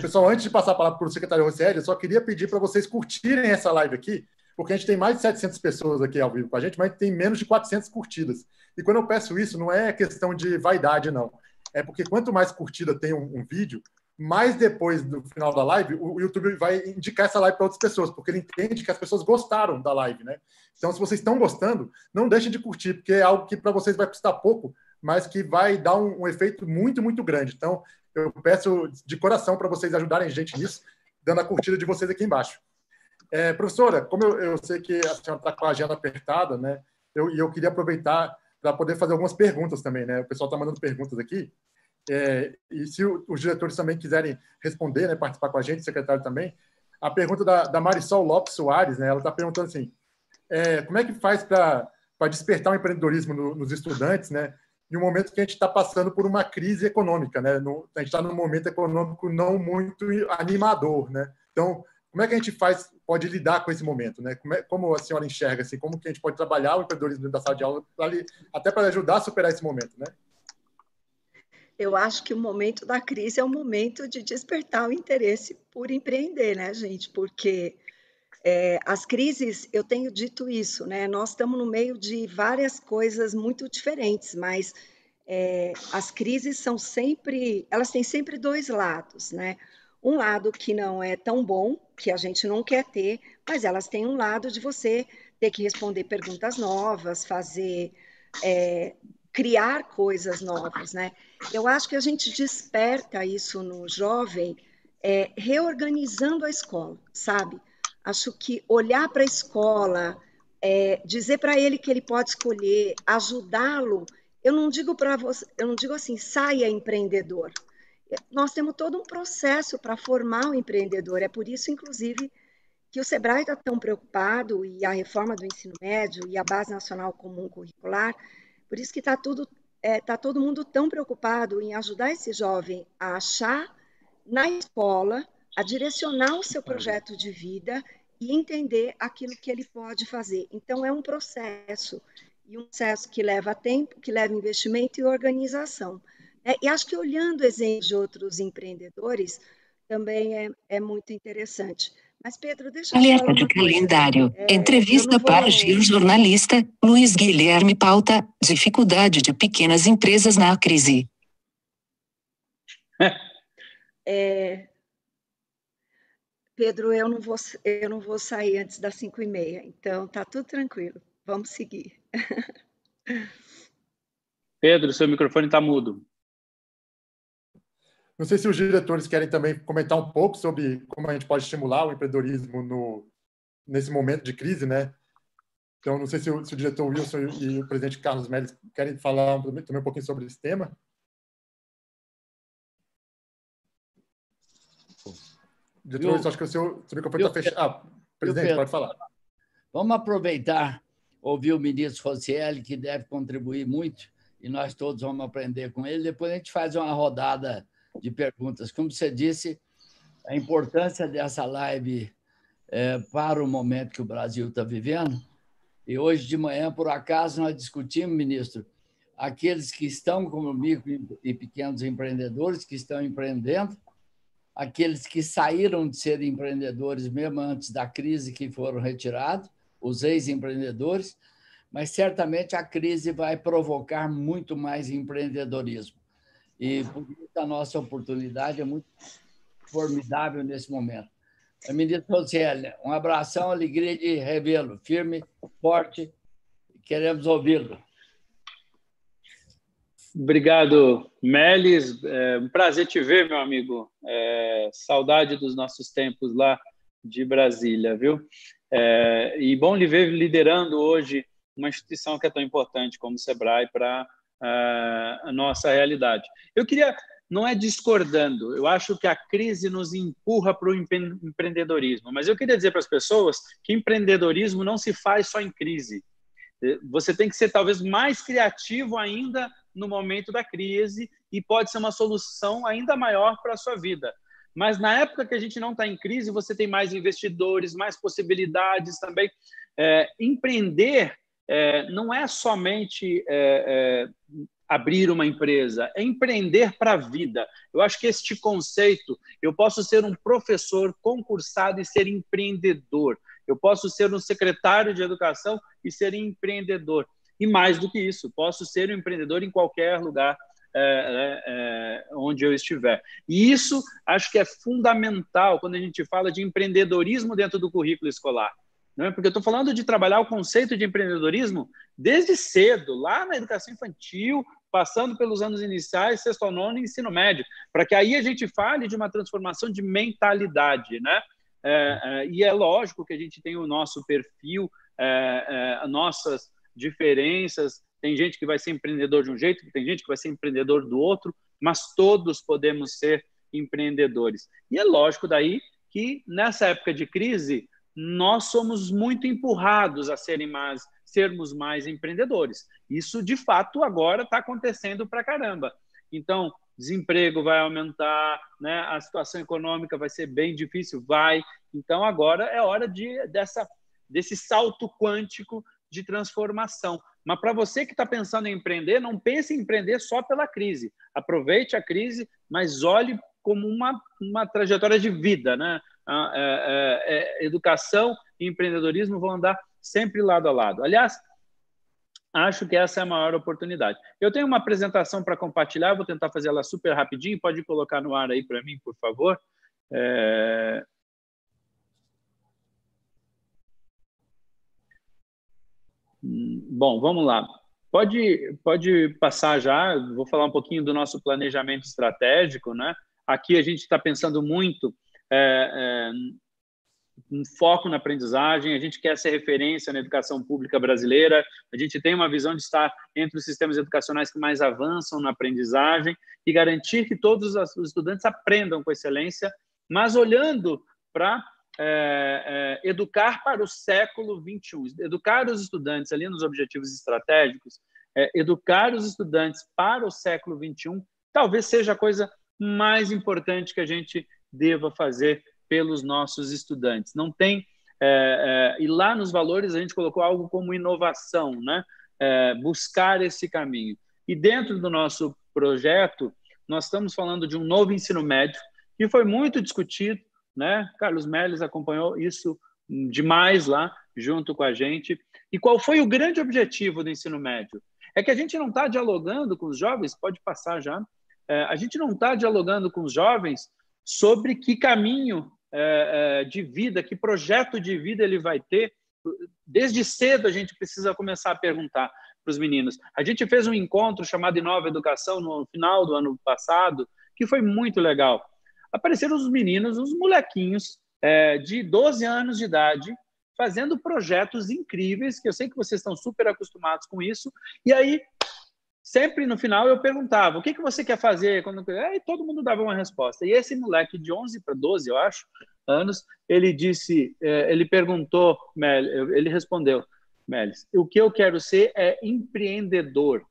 pessoal, antes de passar a palavra para o secretário Rossieli, eu só queria pedir para vocês curtirem essa live aqui, porque a gente tem mais de 700 pessoas aqui ao vivo com a gente, mas tem menos de 400 curtidas. E quando eu peço isso, não é questão de vaidade, não. É porque quanto mais curtida tem um vídeo, mais depois do final da live, o YouTube vai indicar essa live para outras pessoas, porque ele entende que as pessoas gostaram da live, né? Então, se vocês estão gostando, não deixem de curtir, porque é algo que para vocês vai custar pouco, mas que vai dar um efeito muito, muito grande. Então, eu peço de coração para vocês ajudarem a gente nisso, dando a curtida de vocês aqui embaixo. Professora, como eu sei que a senhora está com a agenda apertada, né? Eu queria aproveitar para poder fazer algumas perguntas também, né? O pessoal está mandando perguntas aqui. E se os diretores também quiserem responder, né, participar com a gente, o secretário também. A pergunta da Marisol Lopes Soares, né? Ela está perguntando assim, como é que faz para despertar o empreendedorismo nos estudantes, né? Em um momento que a gente está passando por uma crise econômica, né? A gente está num momento econômico não muito animador, né? Então, como é que a gente pode lidar com esse momento, né? Como a senhora enxerga, assim, como que a gente pode trabalhar o empreendedorismo da sala de aula, até para ajudar a superar esse momento, né? Eu acho que o momento da crise é o momento de despertar o interesse por empreender, né, gente? Porque as crises, eu tenho dito isso, né? Nós estamos no meio de várias coisas muito diferentes, mas as crises são sempre, elas têm sempre dois lados, né? Um lado que não é tão bom, que a gente não quer ter, mas elas têm um lado de você ter que responder perguntas novas, criar coisas novas, né? Eu acho que a gente desperta isso no jovem, reorganizando a escola, sabe? Acho que olhar para a escola, dizer para ele que ele pode escolher, ajudá-lo. Eu não digo para você, eu não digo assim, saia empreendedor. Nós temos todo um processo para formar o empreendedor. É por isso, inclusive, que o Sebrae está tão preocupado e a reforma do ensino médio e a Base Nacional Comum Curricular. Por isso que está todo mundo tão preocupado em ajudar esse jovem a achar na escola, a direcionar o seu projeto de vida e entender aquilo que ele pode fazer. Então, é um processo, e um processo que leva tempo, que leva investimento e organização. E acho que olhando exemplos de outros empreendedores também é muito interessante. Mas, Pedro, deixa eu falar. Alerta de calendário. Entrevista para Gil, jornalista, Luiz Guilherme pauta, dificuldade de pequenas empresas na crise. Pedro, eu não vou sair antes das 5:30, então tá tudo tranquilo. Vamos seguir. Pedro, seu microfone está mudo. Não sei se os diretores querem também comentar um pouco sobre como a gente pode estimular o empreendedorismo nesse momento de crise, né? Então, não sei se o diretor Wilson e o presidente Carlos Melles querem falar também um pouquinho sobre esse tema. Diretor, acho que o seu microfone está fechado. Presidente, pode falar. Vamos aproveitar, ouvir o ministro Rossieli, que deve contribuir muito, e nós todos vamos aprender com ele. Depois a gente faz uma rodada de perguntas. Como você disse, a importância dessa live para o momento que o Brasil está vivendo E hoje de manhã, por acaso, nós discutimos, ministro, aqueles que estão como micro e pequenos empreendedores, que estão empreendendo, aqueles que saíram de ser empreendedores mesmo antes da crise, que foram retirados, os ex-empreendedores, mas certamente a crise vai provocar muito mais empreendedorismo. E por isso a nossa oportunidade é muito formidável nesse momento. Ministro Rossieli, um abração, alegria de revê-lo, firme, forte, queremos ouvi-lo. Obrigado, Melles. É um prazer te ver, meu amigo. É, saudade dos nossos tempos lá de Brasília, viu? É, e bom lhe ver liderando hoje uma instituição que é tão importante como o Sebrae para a nossa realidade. Eu queria, não é discordando, eu acho que a crise nos empurra para o empreendedorismo, mas eu queria dizer para as pessoas que empreendedorismo não se faz só em crise. Você tem que ser talvez mais criativo ainda no momento da crise e pode ser uma solução ainda maior para a sua vida. Mas na época que a gente não está em crise, você tem mais investidores, mais possibilidades também. Empreender não é somente abrir uma empresa, é empreender para a vida. Eu acho que este conceito, eu posso ser um professor concursado e ser empreendedor. Eu posso ser um secretário de educação e ser empreendedor. E mais do que isso, posso ser um empreendedor em qualquer lugar onde eu estiver. E isso acho que é fundamental quando a gente fala de empreendedorismo dentro do currículo escolar. Não é? Porque eu estou falando de trabalhar o conceito de empreendedorismo desde cedo, lá na educação infantil, passando pelos anos iniciais, sexto ao nono e ensino médio, para que aí a gente fale de uma transformação de mentalidade, né? E é lógico que a gente tem o nosso perfil, nossas diferenças, tem gente que vai ser empreendedor de um jeito, tem gente que vai ser empreendedor do outro, mas todos podemos ser empreendedores. E é lógico daí que nessa época de crise, nós somos muito empurrados a sermos mais empreendedores. Isso, de fato, agora está acontecendo pra caramba. Então, desemprego vai aumentar, né? A situação econômica vai ser bem difícil, vai. Então, agora é hora desse salto quântico de transformação. Mas para você que está pensando em empreender, não pense em empreender só pela crise. Aproveite a crise, mas olhe como uma trajetória de vida, né? Educação e empreendedorismo vão andar sempre lado a lado. Aliás, acho que essa é a maior oportunidade. Eu tenho uma apresentação para compartilhar, vou tentar fazer ela super rapidinho, pode colocar no ar aí para mim, por favor. Bom, vamos lá. Pode passar já, vou falar um pouquinho do nosso planejamento estratégico, né? Aqui a gente está pensando muito um foco na aprendizagem, a gente quer ser referência na educação pública brasileira, a gente tem uma visão de estar entre os sistemas educacionais que mais avançam na aprendizagem e garantir que todos os estudantes aprendam com excelência, mas olhando para educar para o século XXI, educar os estudantes ali nos objetivos estratégicos, educar os estudantes para o século XXI, talvez seja a coisa mais importante que a gente deva fazer pelos nossos estudantes. Não tem e lá nos valores a gente colocou algo como inovação, né? Buscar esse caminho. E dentro do nosso projeto nós estamos falando de um novo ensino médio que foi muito discutido, né? Carlos Melles acompanhou isso demais lá junto com a gente. E qual foi o grande objetivo do ensino médio? É que a gente não está dialogando com os jovens, pode passar já, a gente não está dialogando com os jovens sobre que caminho de vida, que projeto de vida ele vai ter. Desde cedo a gente precisa começar a perguntar para os meninos. A gente fez um encontro chamado Inova Educação no final do ano passado, que foi muito legal. Apareceram os meninos, os molequinhos de 12 anos de idade, fazendo projetos incríveis, que eu sei que vocês estão super acostumados com isso. E aí, sempre no final, eu perguntava, o que você quer fazer? E todo mundo dava uma resposta. E esse moleque de 11 para 12, eu acho, anos, ele disse, ele perguntou, ele respondeu, Melles, o que eu quero ser é empreendedor.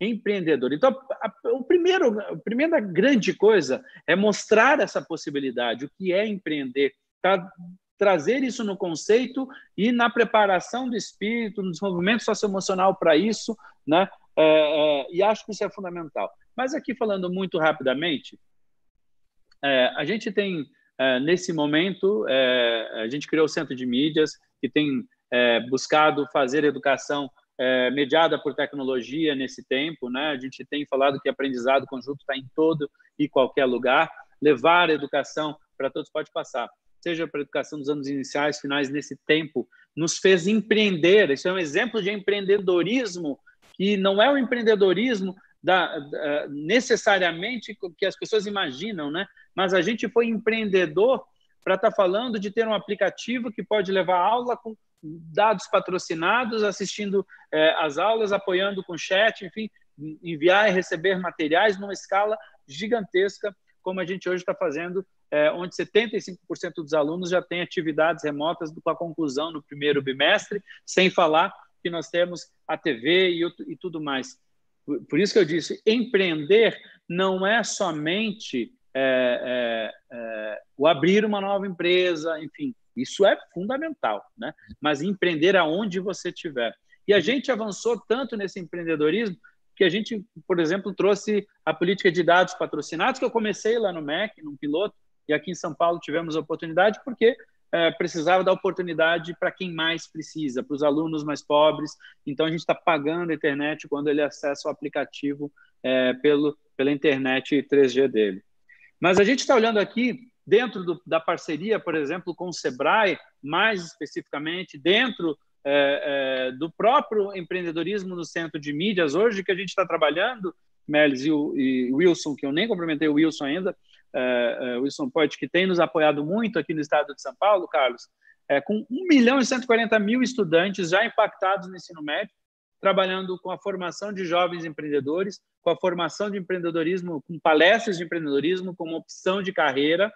Empreendedor. Então, a primeira grande coisa é mostrar essa possibilidade, o que é empreender. Tá trazer isso no conceito e na preparação do espírito, no desenvolvimento socioemocional para isso, né? E acho que isso é fundamental. Mas aqui, falando muito rapidamente, a gente tem, nesse momento, a gente criou o Centro de Mídias, que tem buscado fazer educação mediada por tecnologia nesse tempo, né? A gente tem falado que aprendizado conjunto está em todo e qualquer lugar, levar a educação para todos pode passar, seja para a educação dos anos iniciais, finais, nesse tempo, nos fez empreender. Isso é um exemplo de empreendedorismo, que não é o empreendedorismo necessariamente que as pessoas imaginam, né? Mas a gente foi empreendedor para estar falando de ter um aplicativo que pode levar aula com dados patrocinados, assistindo as aulas, apoiando com chat, enfim, enviar e receber materiais numa escala gigantesca, como a gente hoje está fazendo, onde 75% dos alunos já têm atividades remotas com a conclusão no primeiro bimestre, sem falar que nós temos a TV e tudo mais. Por isso que eu disse, empreender não é somente o abrir uma nova empresa, enfim, isso é fundamental, né? Mas empreender aonde você estiver. E a gente avançou tanto nesse empreendedorismo que a gente, por exemplo, trouxe a política de dados patrocinados, que eu comecei lá no MEC, num piloto, e aqui em São Paulo tivemos a oportunidade, porque precisava dar oportunidade para quem mais precisa, para os alunos mais pobres. Então, a gente está pagando a internet quando ele acessa o aplicativo pela internet 3G dele. Mas a gente está olhando aqui, dentro da parceria, por exemplo, com o Sebrae, mais especificamente, dentro do próprio empreendedorismo no Centro de Mídias, hoje que a gente está trabalhando, Melles e Wilson, que eu nem cumprimentei o Wilson ainda, Wilson Poit, que tem nos apoiado muito aqui no estado de São Paulo, Carlos, com 1.140.000 estudantes já impactados no ensino médio, trabalhando com a formação de jovens empreendedores, com a formação de empreendedorismo, com palestras de empreendedorismo, como opção de carreira,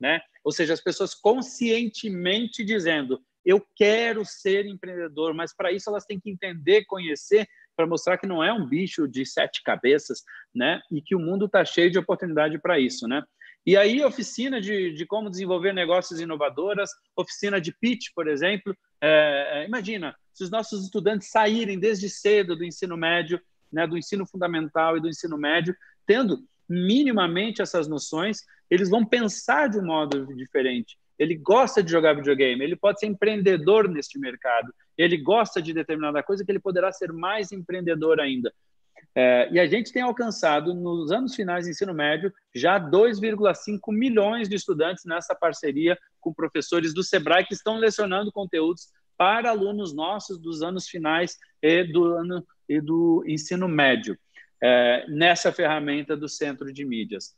né? Ou seja, as pessoas conscientemente dizendo: eu quero ser empreendedor, mas para isso elas têm que entender, conhecer, para mostrar que não é um bicho de 7 cabeças, né? E que o mundo está cheio de oportunidade para isso, né? E aí, oficina de como desenvolver negócios inovadoras, oficina de pitch, por exemplo. Imagina, se os nossos estudantes saírem desde cedo do ensino médio, né, do ensino fundamental e do ensino médio, tendo minimamente essas noções, eles vão pensar de um modo diferente. Ele gosta de jogar videogame, ele pode ser empreendedor neste mercado, ele gosta de determinada coisa que ele poderá ser mais empreendedor ainda. E a gente tem alcançado, nos anos finais do ensino médio, já 2,5 milhões de estudantes nessa parceria com professores do Sebrae, que estão lecionando conteúdos para alunos nossos dos anos finais e do ensino médio, nessa ferramenta do Centro de Mídias.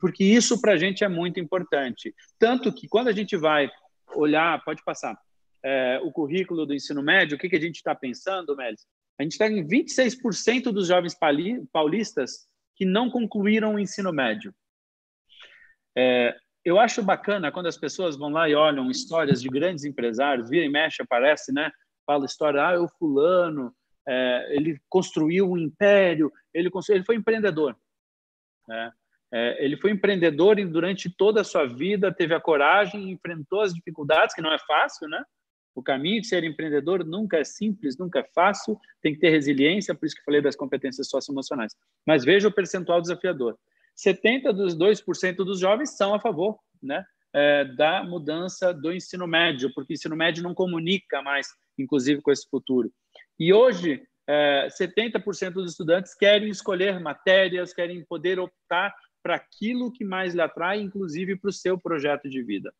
Porque isso para a gente é muito importante. Tanto que quando a gente vai olhar, pode passar, o currículo do ensino médio, o que a gente está pensando, Melles? A gente está em 26% dos jovens paulistas que não concluíram o ensino médio. Eu acho bacana quando as pessoas vão lá e olham histórias de grandes empresários, vira e mexe, aparece, né? Fala história, o fulano, ele construiu um império, ele foi empreendedor, né? Ele foi empreendedor e durante toda a sua vida teve a coragem, enfrentou as dificuldades, que não é fácil, né? O caminho de ser empreendedor nunca é simples, nunca é fácil, tem que ter resiliência, por isso que falei das competências socioemocionais. Mas veja o percentual desafiador. 72% dos jovens são a favor, né, da mudança do ensino médio, porque o ensino médio não comunica mais, inclusive, com esse futuro. E hoje, 70% dos estudantes querem escolher matérias, querem poder optar para aquilo que mais lhe atrai, inclusive para o seu projeto de vida.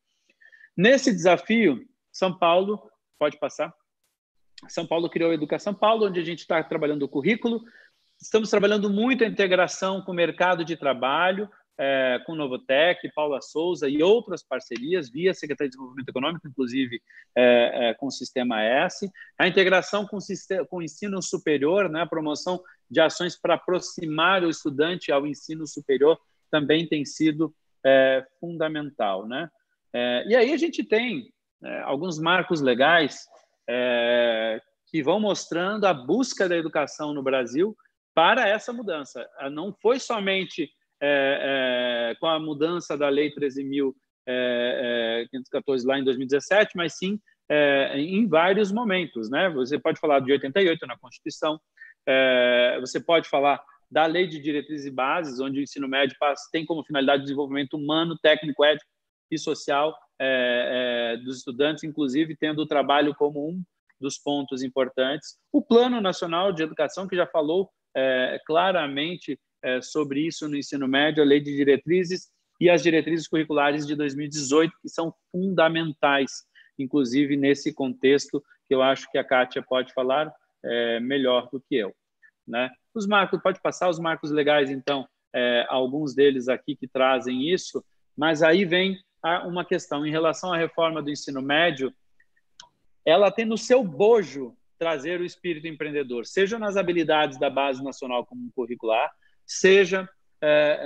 Nesse desafio, São Paulo, pode passar, São Paulo criou a Educação São Paulo, onde a gente está trabalhando o currículo, estamos trabalhando muito a integração com o mercado de trabalho, com NovoTec, Paula Souza e outras parcerias, via Secretaria de Desenvolvimento Econômico, inclusive com o Sistema S, a integração com o ensino superior, né, a promoção de ações para aproximar o estudante ao ensino superior também tem sido fundamental, né? E aí a gente tem alguns marcos legais que vão mostrando a busca da educação no Brasil para essa mudança. Não foi somente com a mudança da Lei 13.000 514 lá em 2017, mas sim em vários momentos, né? Você pode falar de 88 na Constituição, você pode falar da Lei de Diretrizes e Bases, onde o ensino médio tem como finalidade o desenvolvimento humano, técnico, ético e social dos estudantes, inclusive tendo o trabalho como um dos pontos importantes. O Plano Nacional de Educação, que já falou claramente sobre isso no ensino médio, a Lei de Diretrizes e as Diretrizes Curriculares de 2018, que são fundamentais, inclusive nesse contexto, que eu acho que a Kátia pode falar melhor do que eu, né? Os marcos, pode passar os marcos legais, então, alguns deles aqui que trazem isso, mas aí vem uma questão. Em relação à reforma do ensino médio, ela tem no seu bojo trazer o espírito empreendedor, seja nas habilidades da base nacional comum curricular, seja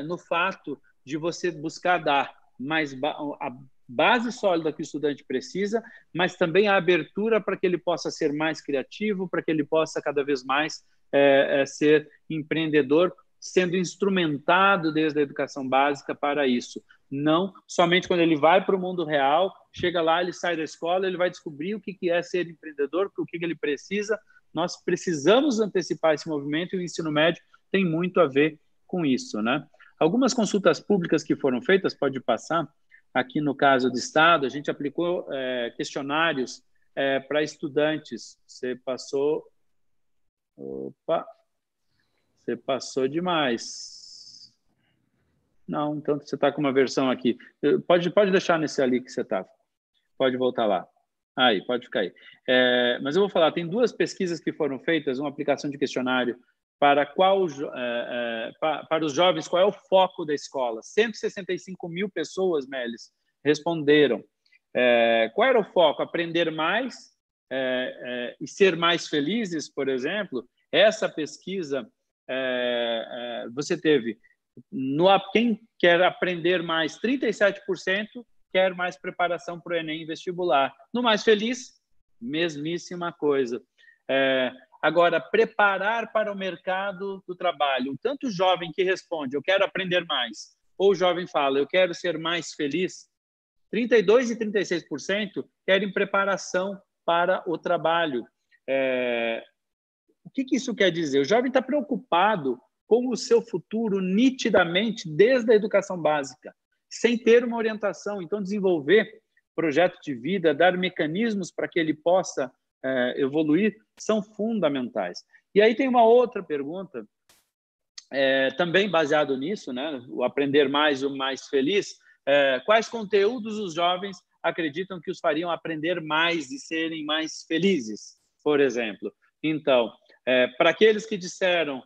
no fato de você buscar dar mais a base sólida que o estudante precisa, mas também a abertura para que ele possa ser mais criativo, para que ele possa cada vez mais ser empreendedor, sendo instrumentado desde a educação básica para isso. Não somente quando ele vai para o mundo real, chega lá, ele sai da escola, ele vai descobrir o que é ser empreendedor, o que ele precisa. Nós precisamos antecipar esse movimento e o ensino médio tem muito a ver com isso, né? Algumas consultas públicas que foram feitas, pode passar, aqui no caso do Estado, a gente aplicou questionários para estudantes. Você passou... Opa! Você passou demais. Não, então você está com uma versão aqui. Pode deixar nesse ali que você estava. Pode voltar lá. Aí, pode ficar aí. Mas eu vou falar, tem duas pesquisas que foram feitas, uma aplicação de questionário para os jovens, qual é o foco da escola? 165 mil pessoas, Melles, responderam. Qual era o foco? Aprender mais e ser mais felizes, por exemplo? Essa pesquisa, você teve, quem quer aprender mais, 37% quer mais preparação para o Enem vestibular. No mais feliz, mesmíssima coisa. Agora, preparar para o mercado do trabalho. Tanto o jovem que responde, eu quero aprender mais, ou o jovem fala, eu quero ser mais feliz, 32% e 36% querem preparação para o trabalho. O que isso quer dizer? O jovem está preocupado com o seu futuro nitidamente desde a educação básica, sem ter uma orientação. Então, desenvolver projeto de vida, dar mecanismos para que ele possa evoluir, são fundamentais. E aí tem uma outra pergunta, também baseado nisso, né? O aprender mais, o mais feliz, quais conteúdos os jovens acreditam que os fariam aprender mais e serem mais felizes, por exemplo. Então, para aqueles que disseram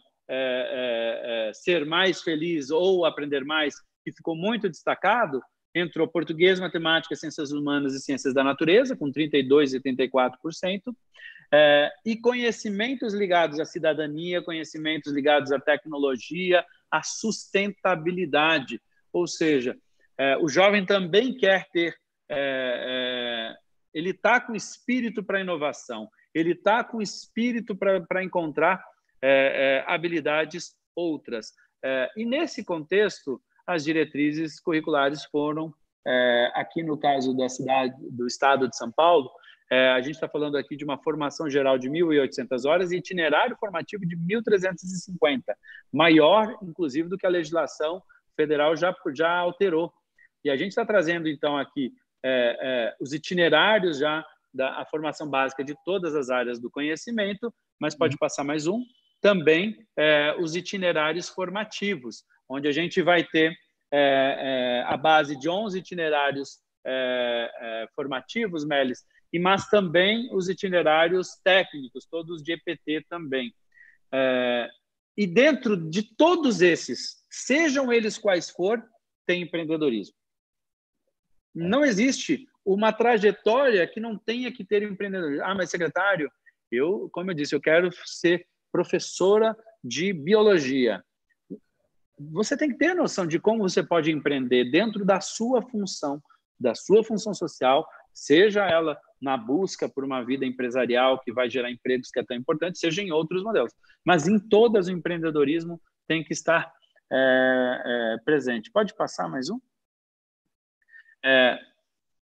ser mais feliz ou aprender mais, que ficou muito destacado, entrou português, matemática, ciências humanas e ciências da natureza, com 32% e 34%, e conhecimentos ligados à cidadania, conhecimentos ligados à tecnologia, à sustentabilidade. Ou seja, o jovem também quer ter... ele está com espírito para inovação, ele está com espírito para encontrar habilidades outras. E nesse contexto... as diretrizes curriculares foram, aqui no caso da cidade, do Estado de São Paulo, a gente está falando aqui de uma formação geral de 1.800 horas e itinerário formativo de 1.350, maior, inclusive, do que a legislação federal já alterou. E a gente está trazendo, então, aqui os itinerários já da formação básica de todas as áreas do conhecimento, mas pode passar mais um, também os itinerários formativos, onde a gente vai ter a base de 11 itinerários formativos, Melles, mas também os itinerários técnicos, todos de EPT também. E dentro de todos esses, sejam eles quais for, tem empreendedorismo. Não existe uma trajetória que não tenha que ter empreendedorismo. Ah, mas secretário, como eu disse, eu quero ser professora de biologia. Você tem que ter noção de como você pode empreender dentro da sua função social, seja ela na busca por uma vida empresarial que vai gerar empregos, que é tão importante, seja em outros modelos. Mas em todas o empreendedorismo tem que estar presente. Pode passar mais um?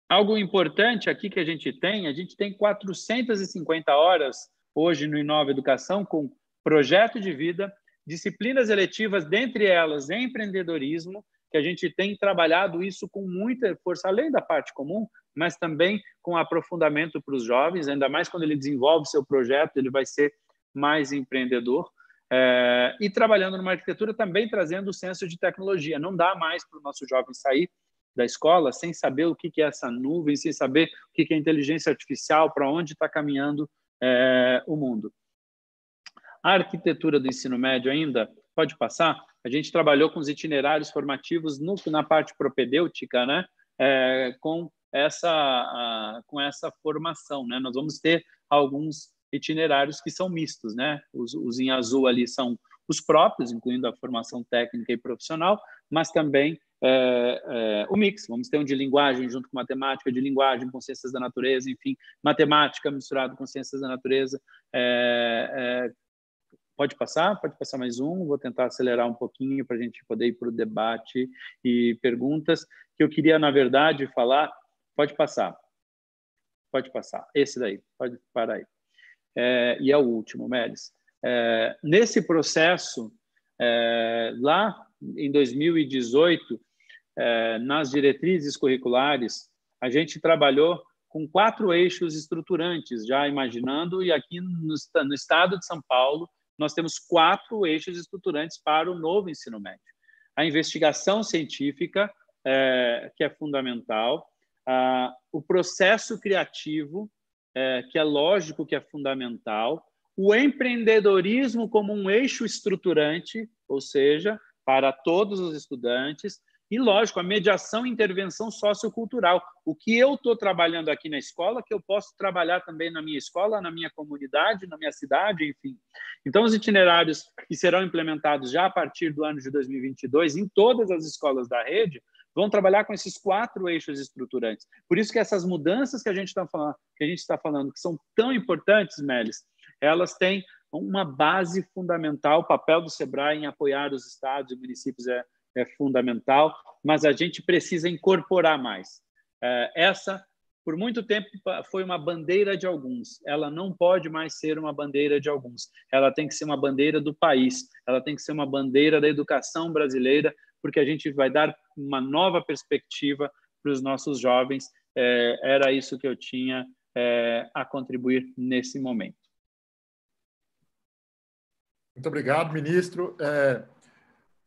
Algo importante aqui que a gente tem 450 horas hoje no Inova Educação com projeto de vida, disciplinas eletivas, dentre elas empreendedorismo, que a gente tem trabalhado isso com muita força, além da parte comum, mas também com aprofundamento para os jovens, ainda mais quando ele desenvolve seu projeto, ele vai ser mais empreendedor. E trabalhando numa arquitetura, também trazendo o senso de tecnologia. Não dá mais para o nosso jovem sair da escola sem saber o que é essa nuvem, sem saber o que é inteligência artificial, para onde está caminhando o mundo. A arquitetura do ensino médio ainda, pode passar, a gente trabalhou com os itinerários formativos na parte propedêutica, né? Com essa formação, né? Nós vamos ter alguns itinerários que são mistos, né? Os em azul ali são os próprios, incluindo a formação técnica e profissional, mas também o mix. Vamos ter um de linguagem junto com matemática, de linguagem com ciências da natureza, enfim, matemática misturado com ciências da natureza. Pode passar mais um. Vou tentar acelerar um pouquinho para a gente poder ir para o debate e perguntas, que eu queria, na verdade, falar. Pode passar. Esse daí, pode parar aí. E é o último, Melles. Nesse processo, lá em 2018, nas diretrizes curriculares, a gente trabalhou com 4 eixos estruturantes, já imaginando, e aqui no estado de São Paulo, nós temos 4 eixos estruturantes para o novo ensino médio. A investigação científica, que é fundamental, o processo criativo, que é lógico que é fundamental, o empreendedorismo como um eixo estruturante, ou seja, para todos os estudantes, e, lógico, a mediação e intervenção sociocultural. O que eu estou trabalhando aqui na escola, que eu posso trabalhar também na minha escola, na minha comunidade, na minha cidade, enfim. Então, os itinerários que serão implementados já a partir do ano de 2022 em todas as escolas da rede vão trabalhar com esses 4 eixos estruturantes. Por isso que essas mudanças que a gente está falando, que são tão importantes, Melles, elas têm uma base fundamental. O papel do Sebrae em apoiar os estados e municípios é fundamental, mas a gente precisa incorporar mais. Essa, por muito tempo, foi uma bandeira de alguns. Ela não pode mais ser uma bandeira de alguns. Ela tem que ser uma bandeira do país. Ela tem que ser uma bandeira da educação brasileira, porque a gente vai dar uma nova perspectiva para os nossos jovens. Era isso que eu tinha a contribuir nesse momento. Muito obrigado, ministro.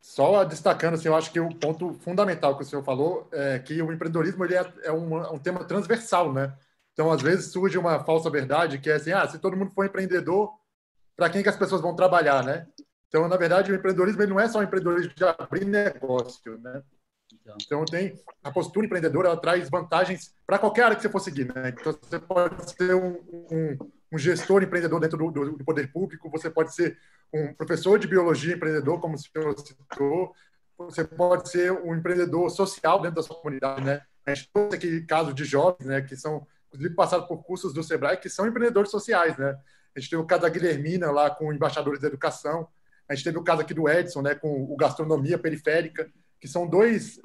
Só destacando, assim, eu acho que o ponto fundamental que o senhor falou é que o empreendedorismo ele é um tema transversal, né? Então, às vezes, surge uma falsa verdade que é assim, se todo mundo for empreendedor, para quem que as pessoas vão trabalhar, né? Então, na verdade, o empreendedorismo ele não é só um empreendedorismo de abrir negócio, né? Então, a postura empreendedora ela traz vantagens para qualquer área que você for seguir, né? Então, você pode ser um gestor empreendedor dentro do poder público, você pode ser um professor de biologia empreendedor, como o senhor citou, você pode ser um empreendedor social dentro da sua comunidade, né? A gente trouxe aqui casos de jovens, né, que são, inclusive, passados por cursos do Sebrae, que são empreendedores sociais, né? A gente teve o caso da Guilhermina, lá com Embaixadores da Educação, a gente teve o caso aqui do Edson, né, com o Gastronomia Periférica, que são dois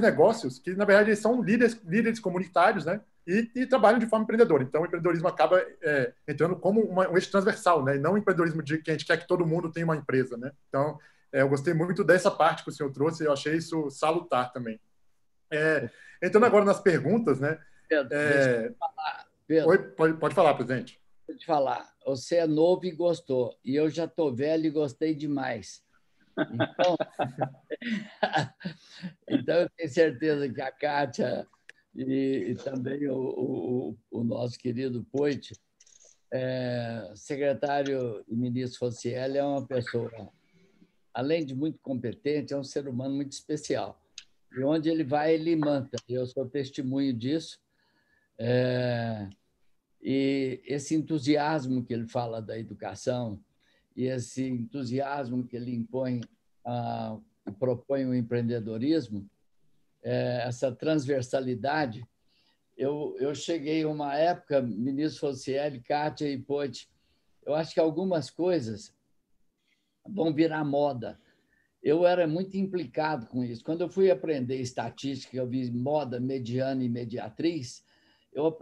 negócios que, na verdade, eles são líderes comunitários, né? E trabalham de forma empreendedora. Então, o empreendedorismo acaba entrando como um eixo transversal, né? E não um empreendedorismo de que a gente quer que todo mundo tenha uma empresa, né? Então, eu gostei muito dessa parte que o senhor trouxe, eu achei isso salutar também. Entrando agora nas perguntas, né? Pedro, deixa eu falar. Pedro, oi, pode falar, presidente. Deixa eu te falar. Você é novo e gostou, e eu já estou velho e gostei demais. Então eu tenho certeza que a Kátia e também o nosso querido Poit, secretário e ministro Rossieli, é uma pessoa, além de muito competente, é um ser humano muito especial. E onde ele vai, ele manda. Eu sou testemunho disso. E esse entusiasmo que ele fala da educação, e esse entusiasmo que ele propõe o empreendedorismo, essa transversalidade. Eu cheguei a uma época, ministro Rossieli, Kátia e Poit, eu acho que algumas coisas vão virar moda. eu era muito implicado com isso. Quando eu fui aprender estatística, eu vi moda, mediana e mediatriz, eu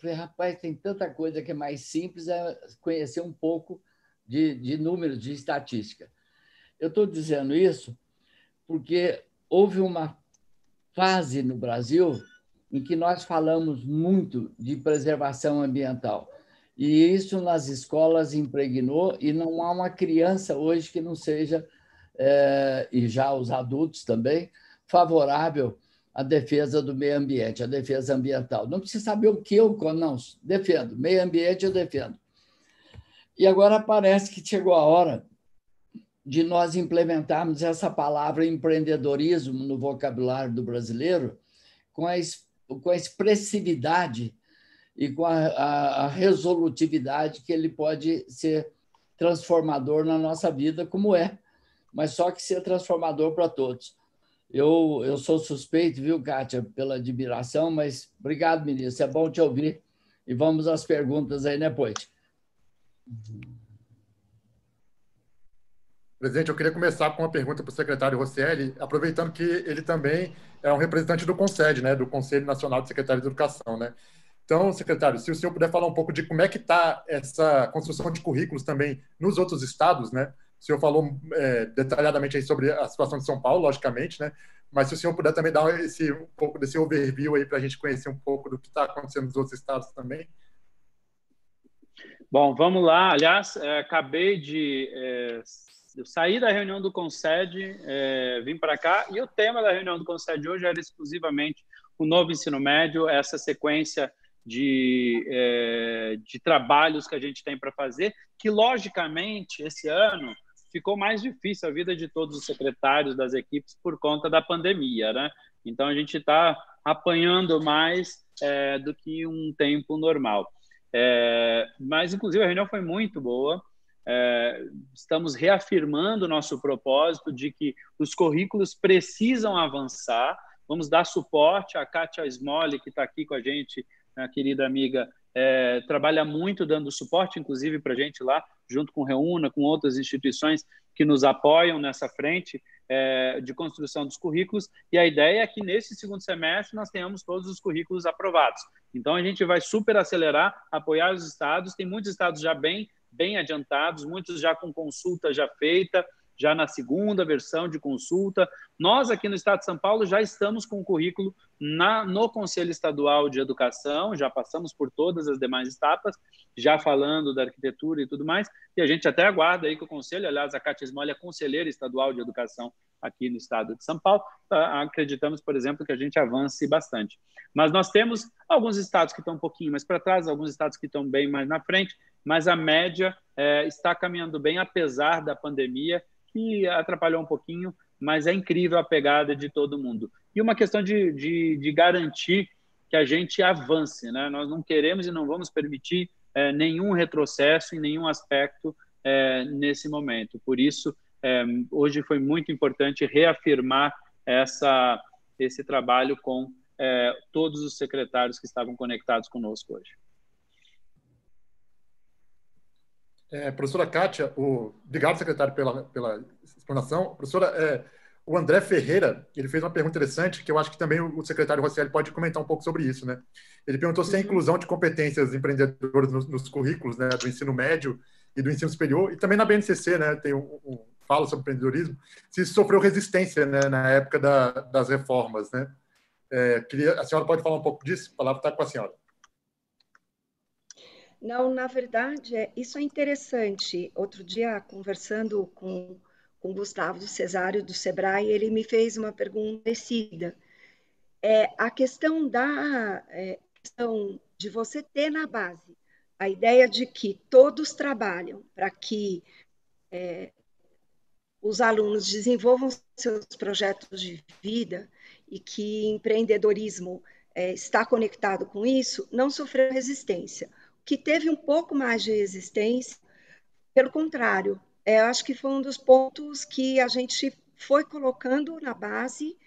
falei, rapaz, tem tanta coisa que é mais simples é conhecer um pouco de números, de estatística. Eu estou dizendo isso porque houve uma fase no Brasil em que nós falamos muito de preservação ambiental. E isso nas escolas impregnou, e não há uma criança hoje que não seja... e já os adultos também, favorável à defesa do meio ambiente, à defesa ambiental. Não precisa saber o que eu não defendo, meio ambiente eu defendo. E agora parece que chegou a hora de nós implementarmos essa palavra empreendedorismo no vocabulário do brasileiro com a expressividade e com a resolutividade que ele pode ser transformador na nossa vida, como é. Mas só que ser transformador para todos. Eu sou suspeito, viu, Kátia, pela admiração, mas obrigado, ministro, é bom te ouvir. E vamos às perguntas aí, né, Poit? Presidente, eu queria começar com uma pergunta para o secretário Rossieli, aproveitando que ele também é um representante do CONSED, né, do Conselho Nacional de Secretários de Educação, né? Então, secretário, se o senhor puder falar um pouco de como é que está essa construção de currículos também nos outros estados, né? O senhor falou detalhadamente aí sobre a situação de São Paulo, logicamente, né? Mas se o senhor puder também dar um pouco desse overview aí para a gente conhecer um pouco do que está acontecendo nos outros estados também. Bom, vamos lá. Aliás, acabei de sair da reunião do CONSED, vim para cá, e o tema da reunião do CONSED hoje era exclusivamente o novo ensino médio, essa sequência de trabalhos que a gente tem para fazer, que, logicamente, esse ano... ficou mais difícil a vida de todos os secretários das equipes por conta da pandemia, né? Então, a gente está apanhando mais do que um tempo normal. Mas, inclusive, a reunião foi muito boa. Estamos reafirmando o nosso propósito de que os currículos precisam avançar. Vamos dar suporte à Kátia Smole, que está aqui com a gente, minha querida amiga, trabalha muito dando suporte, inclusive, para a gente lá, junto com Reúna, com outras instituições que nos apoiam nessa frente de construção dos currículos, e a ideia é que nesse segundo semestre nós tenhamos todos os currículos aprovados. Então, a gente vai super acelerar, apoiar os estados, tem muitos estados já bem adiantados, muitos já com consulta já feita, já na segunda versão de consulta. Nós, aqui no Estado de São Paulo, já estamos com o currículo no Conselho Estadual de Educação, já passamos por todas as demais etapas, já falando da arquitetura e tudo mais, e a gente até aguarda aí que o Conselho, aliás, a Kátia Smole é conselheira estadual de Educação aqui no Estado de São Paulo, acreditamos, por exemplo, que a gente avance bastante. Mas nós temos alguns estados que estão um pouquinho mais para trás, alguns estados que estão bem mais na frente, mas a média está caminhando bem, apesar da pandemia, que atrapalhou um pouquinho, mas é incrível a pegada de todo mundo. E uma questão de garantir que a gente avance, né? Nós não queremos e não vamos permitir nenhum retrocesso em nenhum aspecto nesse momento. Por isso, hoje foi muito importante reafirmar esse trabalho com todos os secretários que estavam conectados conosco hoje. Professora Kátia, obrigado, secretário, pela explanação. Professora, o André Ferreira, ele fez uma pergunta interessante, que eu acho que também o secretário Rossieli pode comentar um pouco sobre isso, né? Ele perguntou se a inclusão de competências empreendedoras nos currículos, né, do ensino médio e do ensino superior, e também na BNCC, né, tem fala sobre empreendedorismo, se isso sofreu resistência, né, na época das reformas, né? A senhora pode falar um pouco disso? A palavra está com a senhora. Não, na verdade, isso é interessante. Outro dia, conversando com o Gustavo Cesário, do Sebrae, ele me fez uma pergunta parecida. A questão questão de você ter na base a ideia de que todos trabalham para que os alunos desenvolvam seus projetos de vida e que empreendedorismo está conectado com isso, não sofreu resistência. Que teve um pouco mais de resistência, pelo contrário, eu acho que foi um dos pontos que a gente foi colocando na base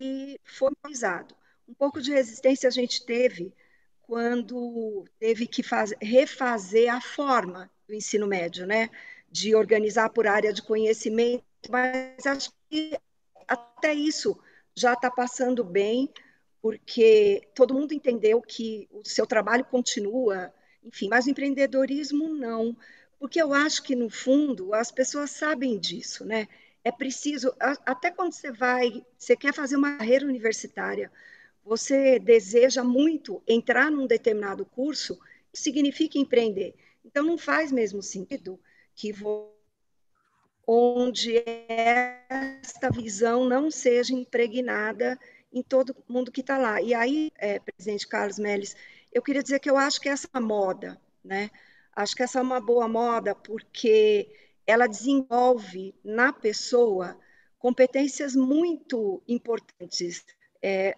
e foi utilizado. Um pouco de resistência a gente teve quando teve que refazer a forma do ensino médio, né? De organizar por área de conhecimento, mas acho que até isso já está passando bem, porque todo mundo entendeu que o seu trabalho continua, enfim, mas o empreendedorismo não, porque eu acho que, no fundo, as pessoas sabem disso, né? É preciso, até quando você quer fazer uma carreira universitária, você deseja muito entrar num determinado curso, isso significa empreender. Então, não faz mesmo sentido que onde esta visão não seja impregnada em todo mundo que está lá. E aí, presidente Carlos Melles, eu queria dizer que eu acho que essa é uma moda, né? Acho que essa é uma boa moda, porque ela desenvolve na pessoa competências muito importantes.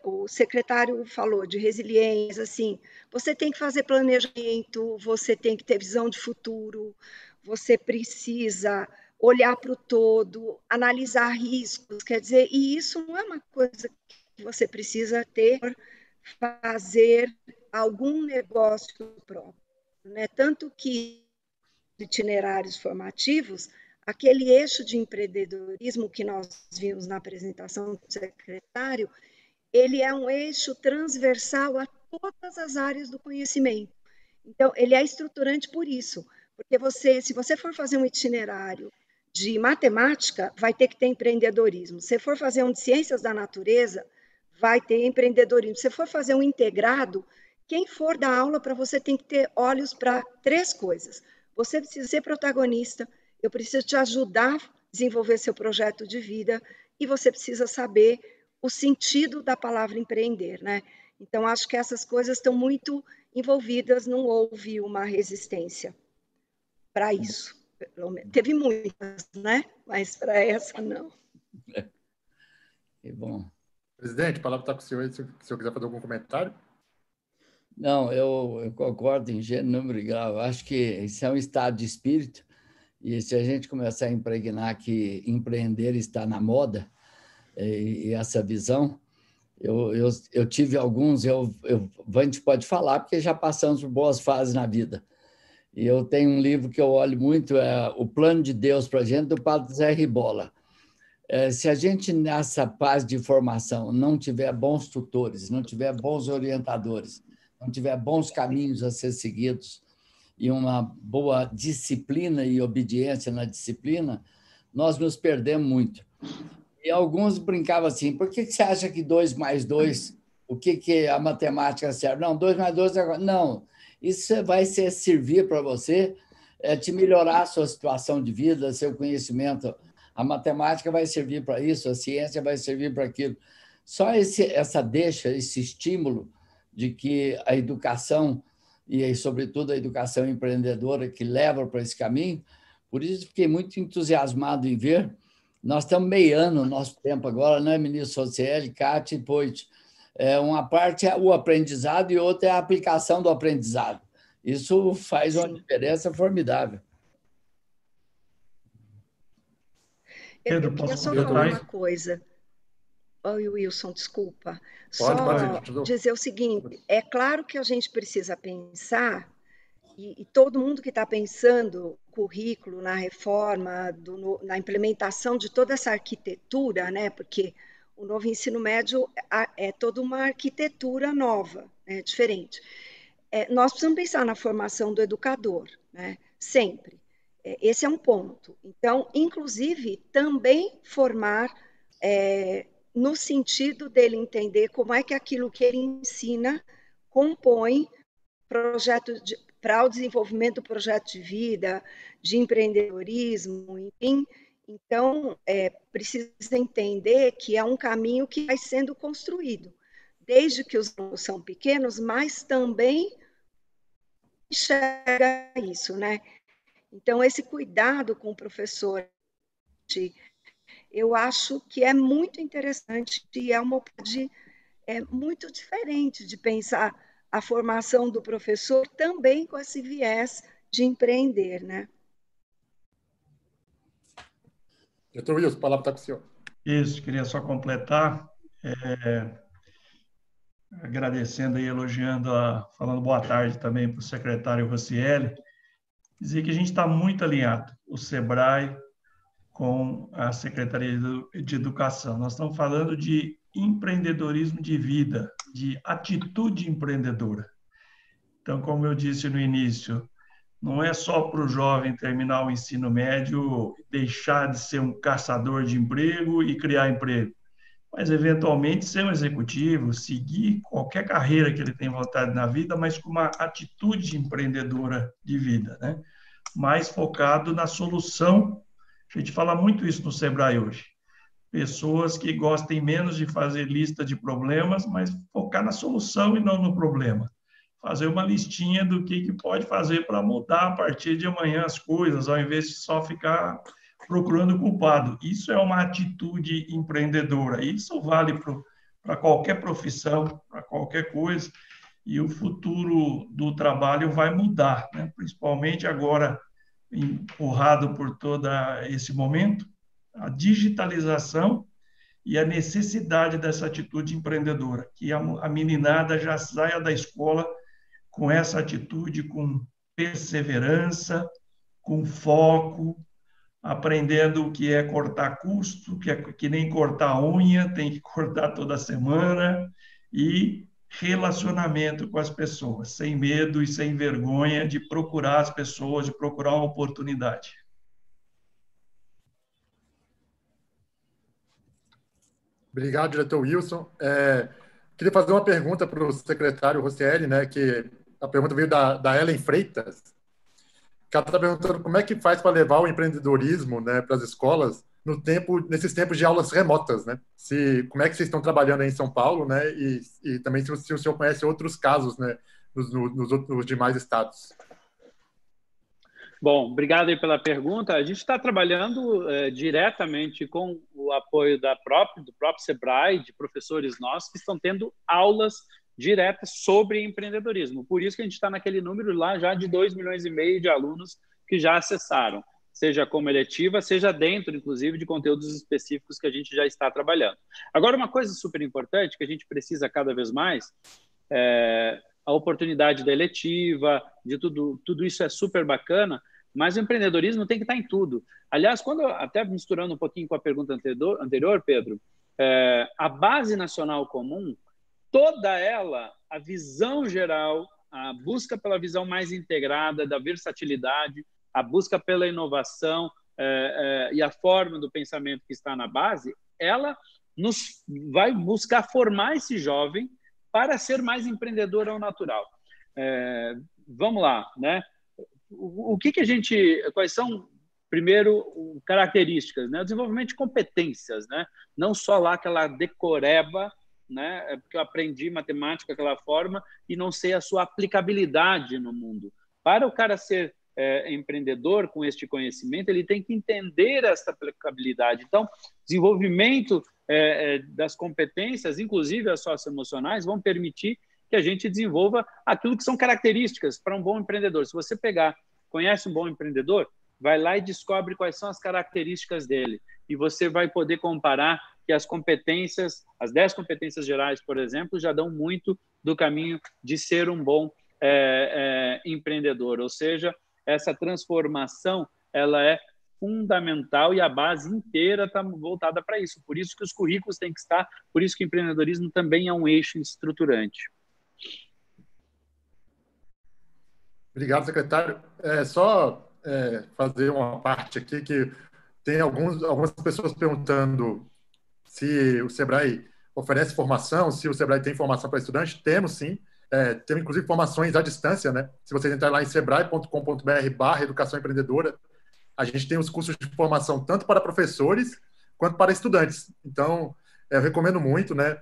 O secretário falou de resiliência, assim, você tem que fazer planejamento, você tem que ter visão de futuro, você precisa olhar para o todo, analisar riscos, quer dizer, e isso não é uma coisa que você precisa ter, fazer algum negócio próprio, né? Tanto que itinerários formativos, aquele eixo de empreendedorismo que nós vimos na apresentação do secretário, ele é um eixo transversal a todas as áreas do conhecimento. Então, ele é estruturante por isso, porque se você for fazer um itinerário de matemática, vai ter que ter empreendedorismo. Se for fazer um de ciências da natureza, vai ter empreendedorismo. Se for fazer um integrado, quem for dar aula para você tem que ter olhos para três coisas. Você precisa ser protagonista, eu preciso te ajudar a desenvolver seu projeto de vida e você precisa saber o sentido da palavra empreender, né? Então, acho que essas coisas estão muito envolvidas, não houve uma resistência para isso. Pelo menos. Teve muitas, né? Mas para essa, não. É bom. Presidente, a palavra está com o senhor aí, se o senhor quiser fazer algum comentário. Não, eu concordo em gênero, grau. Acho que esse é um estado de espírito e se a gente começar a impregnar que empreender está na moda, e essa visão, eu tive alguns, a gente pode falar, porque já passamos por boas fases na vida. E eu tenho um livro que eu olho muito, é O Plano de Deus para a Gente, do padre Zé Ribola. Se a gente, nessa fase de formação, não tiver bons tutores, não tiver bons orientadores, não tiver bons caminhos a ser seguidos e uma boa disciplina e obediência na disciplina, nós nos perdemos muito. E alguns brincavam assim, por que você acha que 2 mais 2, o que a matemática serve? Não, 2 mais 2 agora. Não, isso vai servir para você, te melhorar a sua situação de vida, seu conhecimento. A matemática vai servir para isso, a ciência vai servir para aquilo. Só essa deixa, esse estímulo de que a educação, e sobretudo a educação empreendedora que leva para esse caminho, por isso fiquei muito entusiasmado em ver. Nós estamos meiando o nosso tempo agora, né, ministro Rossieli, Kátia e Poit. Uma parte é o aprendizado e outra é a aplicação do aprendizado. Isso faz uma diferença formidável. Pedro, posso falar uma coisa? Oi, Wilson, desculpa. Pode dizer o seguinte, é claro que a gente precisa pensar, e todo mundo que está pensando currículo, na reforma, na implementação de toda essa arquitetura, né? Porque o novo ensino médio é toda uma arquitetura nova, né? Diferente. Nós precisamos pensar na formação do educador, né? Sempre. Esse é um ponto. Então, inclusive, também formar no sentido dele entender como é que aquilo que ele ensina compõe projeto para o desenvolvimento do projeto de vida, de empreendedorismo, enfim. Então, precisa entender que é um caminho que vai sendo construído, desde que os alunos são pequenos, mas também enxerga isso, né? Então, esse cuidado com o professor, eu acho que é muito interessante e é uma oportunidade muito diferente de pensar a formação do professor também com esse viés de empreender, né? Doutor Wilson, a palavra está com o senhor. Isso, queria só completar, agradecendo e elogiando, falando boa tarde também para o secretário Rossieli, dizer que a gente está muito alinhado, o SEBRAE, com a Secretaria de Educação. Nós estamos falando de empreendedorismo de vida, de atitude empreendedora. Então, como eu disse no início, não é só para o jovem terminar o ensino médio, deixar de ser um caçador de emprego e criar emprego, mas eventualmente ser um executivo, seguir qualquer carreira que ele tem vontade na vida, mas com uma atitude empreendedora de vida, né? Mais focado na solução. A gente fala muito isso no Sebrae hoje. Pessoas que gostem menos de fazer lista de problemas, mas focar na solução e não no problema. Fazer uma listinha do que pode fazer para mudar a partir de amanhã as coisas, ao invés de só ficar procurando o culpado. Isso é uma atitude empreendedora. Isso vale para qualquer profissão, para qualquer coisa. E o futuro do trabalho vai mudar, né? Principalmente agora, empurrado por todo esse momento, a digitalização e a necessidade dessa atitude empreendedora, que a meninada já saia da escola com essa atitude, com perseverança, com foco, aprendendo o que é cortar custo, que nem cortar unha, tem que cortar toda semana, e relacionamento com as pessoas, sem medo e sem vergonha de procurar as pessoas, de procurar uma oportunidade. Obrigado, diretor Wilson. Queria fazer uma pergunta para o secretário Rossieli, né, que a pergunta veio da Ellen Freitas, que ela está perguntando como é que faz para levar o empreendedorismo, né, para as escolas nesses tempos de aulas remotas, né? Como é que vocês estão trabalhando aí em São Paulo, né? E também se o senhor conhece outros casos, né, nos demais estados. Bom, obrigado aí pela pergunta. A gente está trabalhando diretamente com o apoio do próprio Sebrae, de professores nossos que estão tendo aulas diretas sobre empreendedorismo. Por isso que a gente está naquele número lá já de 2 milhões e meio de alunos que já acessaram, seja como eletiva, seja dentro, inclusive, de conteúdos específicos que a gente já está trabalhando. Agora, uma coisa super importante que a gente precisa cada vez mais é a oportunidade da eletiva, de tudo isso é super bacana, mas o empreendedorismo tem que estar em tudo. Aliás, até misturando um pouquinho com a pergunta anterior, Pedro, a base nacional comum, toda ela, a visão geral, a busca pela visão mais integrada, da versatilidade, a busca pela inovação e a forma do pensamento que está na base, ela nos vai buscar formar esse jovem para ser mais empreendedor ao natural. Vamos lá, né? O que a gente... Quais são, primeiro, características, né? O desenvolvimento de competências, né? Não só lá aquela decoreba, né? Porque eu aprendi matemática daquela forma e não sei a sua aplicabilidade no mundo. Para o cara ser empreendedor com este conhecimento, ele tem que entender essa aplicabilidade. Então, desenvolvimento das competências, inclusive as socioemocionais, vão permitir que a gente desenvolva aquilo que são características para um bom empreendedor. Se você conhece um bom empreendedor, vai lá e descobre quais são as características dele. E você vai poder comparar que as competências, as 10 competências gerais, por exemplo, já dão muito do caminho de ser um bom empreendedor. Ou seja, essa transformação, ela é fundamental e a base inteira está voltada para isso. Por isso que os currículos têm que estar, por isso que o empreendedorismo também é um eixo estruturante. Obrigado, secretário. Fazer uma parte aqui que tem algumas pessoas perguntando se o Sebrae oferece formação, se o Sebrae tem formação para estudante. Temos, sim. Temos, inclusive, formações à distância, né? Se vocês entrarem lá em sebrae.com.br/educação empreendedora, a gente tem os cursos de formação tanto para professores quanto para estudantes. Então, eu recomendo muito, né?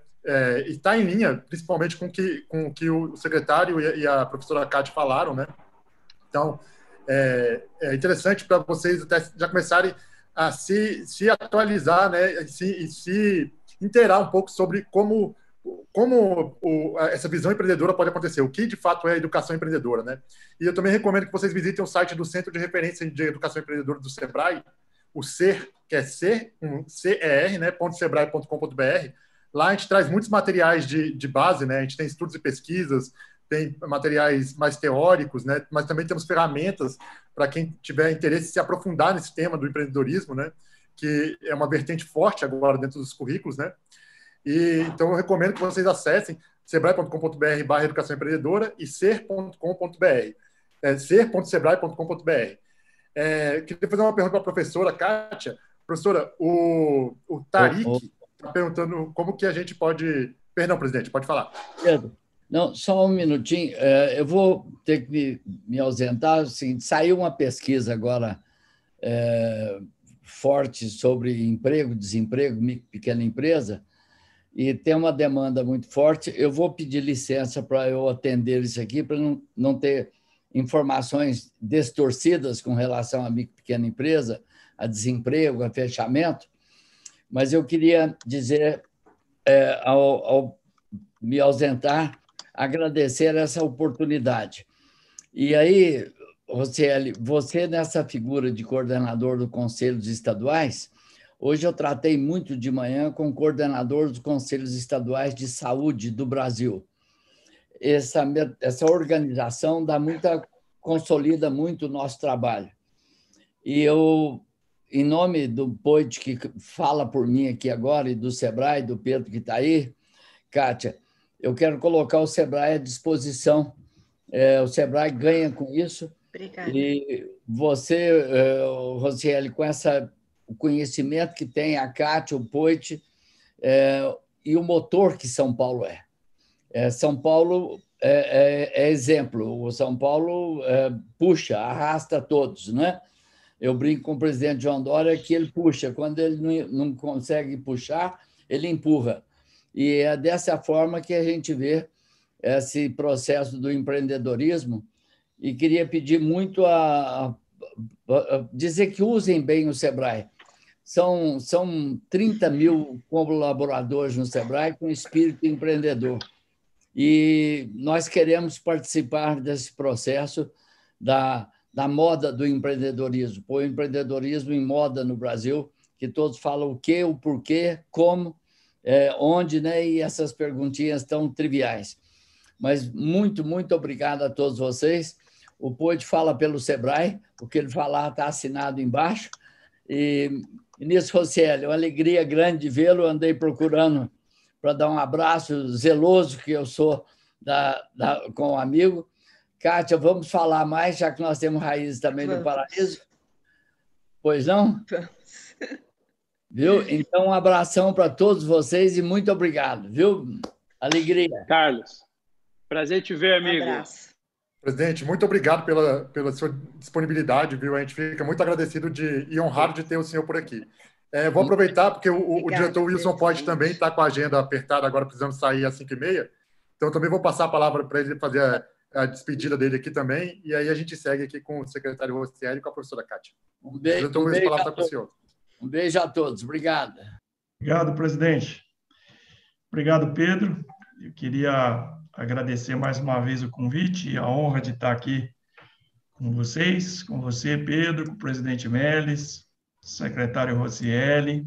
E está em linha, principalmente, com o que o secretário e a professora Kátia falaram, né? Então, é interessante para vocês até já começarem a se atualizar, né? E se inteirar um pouco sobre como essa visão empreendedora pode acontecer, o que de fato é a educação empreendedora, né? E eu também recomendo que vocês visitem o site do Centro de Referência de Educação Empreendedora do Sebrae, o CER, que é CER, né, .sebrae.com.br. Lá a gente traz muitos materiais de base, né? A gente tem estudos e pesquisas, tem materiais mais teóricos, né? Mas também temos ferramentas para quem tiver interesse em se aprofundar nesse tema do empreendedorismo, né? que é uma vertente forte agora dentro dos currículos, né? E, então, eu recomendo que vocês acessem sebrae.com.br/educação empreendedora e ser.com.br, ser.sebrae.com.br. Queria fazer uma pergunta para a professora Kátia. Professora, o Tariq está perguntando como que a gente pode... Perdão, presidente, pode falar. Pedro, não, só um minutinho. Eu vou ter que me ausentar. Assim, saiu uma pesquisa agora... forte sobre emprego, desemprego, pequena empresa, e tem uma demanda muito forte. Eu vou pedir licença para eu atender isso aqui, para não ter informações distorcidas com relação à pequena empresa, a desemprego, a fechamento, mas eu queria dizer, ao me ausentar, agradecer essa oportunidade. E aí... Rossieli, você nessa figura de coordenador do Conselhos Estaduais, hoje eu tratei muito de manhã com o coordenador dos Conselhos Estaduais de Saúde do Brasil. Essa organização consolida muito o nosso trabalho. E eu, em nome do Poit, que fala por mim aqui agora, e do Sebrae, do Pedro que está aí, Kátia, eu quero colocar o Sebrae à disposição. O Sebrae ganha com isso. Obrigada. E você, Rossieli, com o conhecimento que tem a Kátia, o Poit, e o motor que São Paulo é. São Paulo é exemplo. O São Paulo puxa, arrasta todos, né? Eu brinco com o presidente João Dória que ele puxa. Quando ele não consegue puxar, ele empurra. E é dessa forma que a gente vê esse processo do empreendedorismo. E queria pedir muito a dizer que usem bem o Sebrae. São 30 mil colaboradores no Sebrae com espírito empreendedor. E nós queremos participar desse processo da moda do empreendedorismo, pôr o empreendedorismo em moda no Brasil, que todos falam o quê, o porquê, como, onde, né? E essas perguntinhas tão triviais. Mas muito, muito obrigado a todos vocês. O Poit fala pelo Sebrae, o que ele falar está assinado embaixo. E nisso, Rossieli, uma alegria grande de vê-lo. Andei procurando para dar um abraço zeloso que eu sou com um amigo. Kátia, vamos falar mais, já que nós temos raízes também do paraíso. Pois não? Vamos. Viu? Então, um abração para todos vocês e muito obrigado, viu? Alegria. Carlos. Prazer te ver, amigo. Um abraço. Presidente, muito obrigado pela sua disponibilidade, viu? A gente fica muito agradecido e honrado de ter o senhor por aqui. Vou aproveitar, porque o diretor Wilson Poit também está com a agenda apertada, agora precisamos sair às 5h30. Então, também vou passar a palavra para ele fazer a despedida dele aqui também, e aí a gente segue aqui com o secretário Rossieli e com a professora Kátia. Um beijo, diretor Wilson, a palavra para o senhor. Um beijo a todos. Obrigado. Obrigado, presidente. Obrigado, Pedro. Eu queria... agradecer mais uma vez o convite e a honra de estar aqui com vocês, com você, Pedro, com o presidente Melles, secretário Rossieli,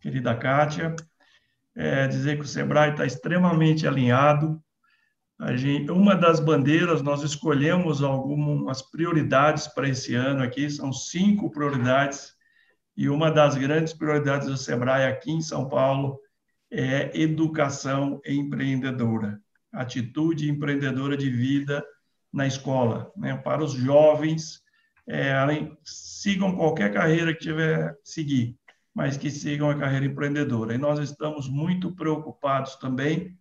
querida Kátia. Dizer que o Sebrae está extremamente alinhado. Uma das bandeiras, nós escolhemos algumas prioridades para esse ano aqui, são 5 prioridades, e uma das grandes prioridades do Sebrae aqui em São Paulo é educação empreendedora. Atitude empreendedora de vida na escola, né? Para os jovens, sigam qualquer carreira que tiver seguir, mas que sigam a carreira empreendedora. E nós estamos muito preocupados também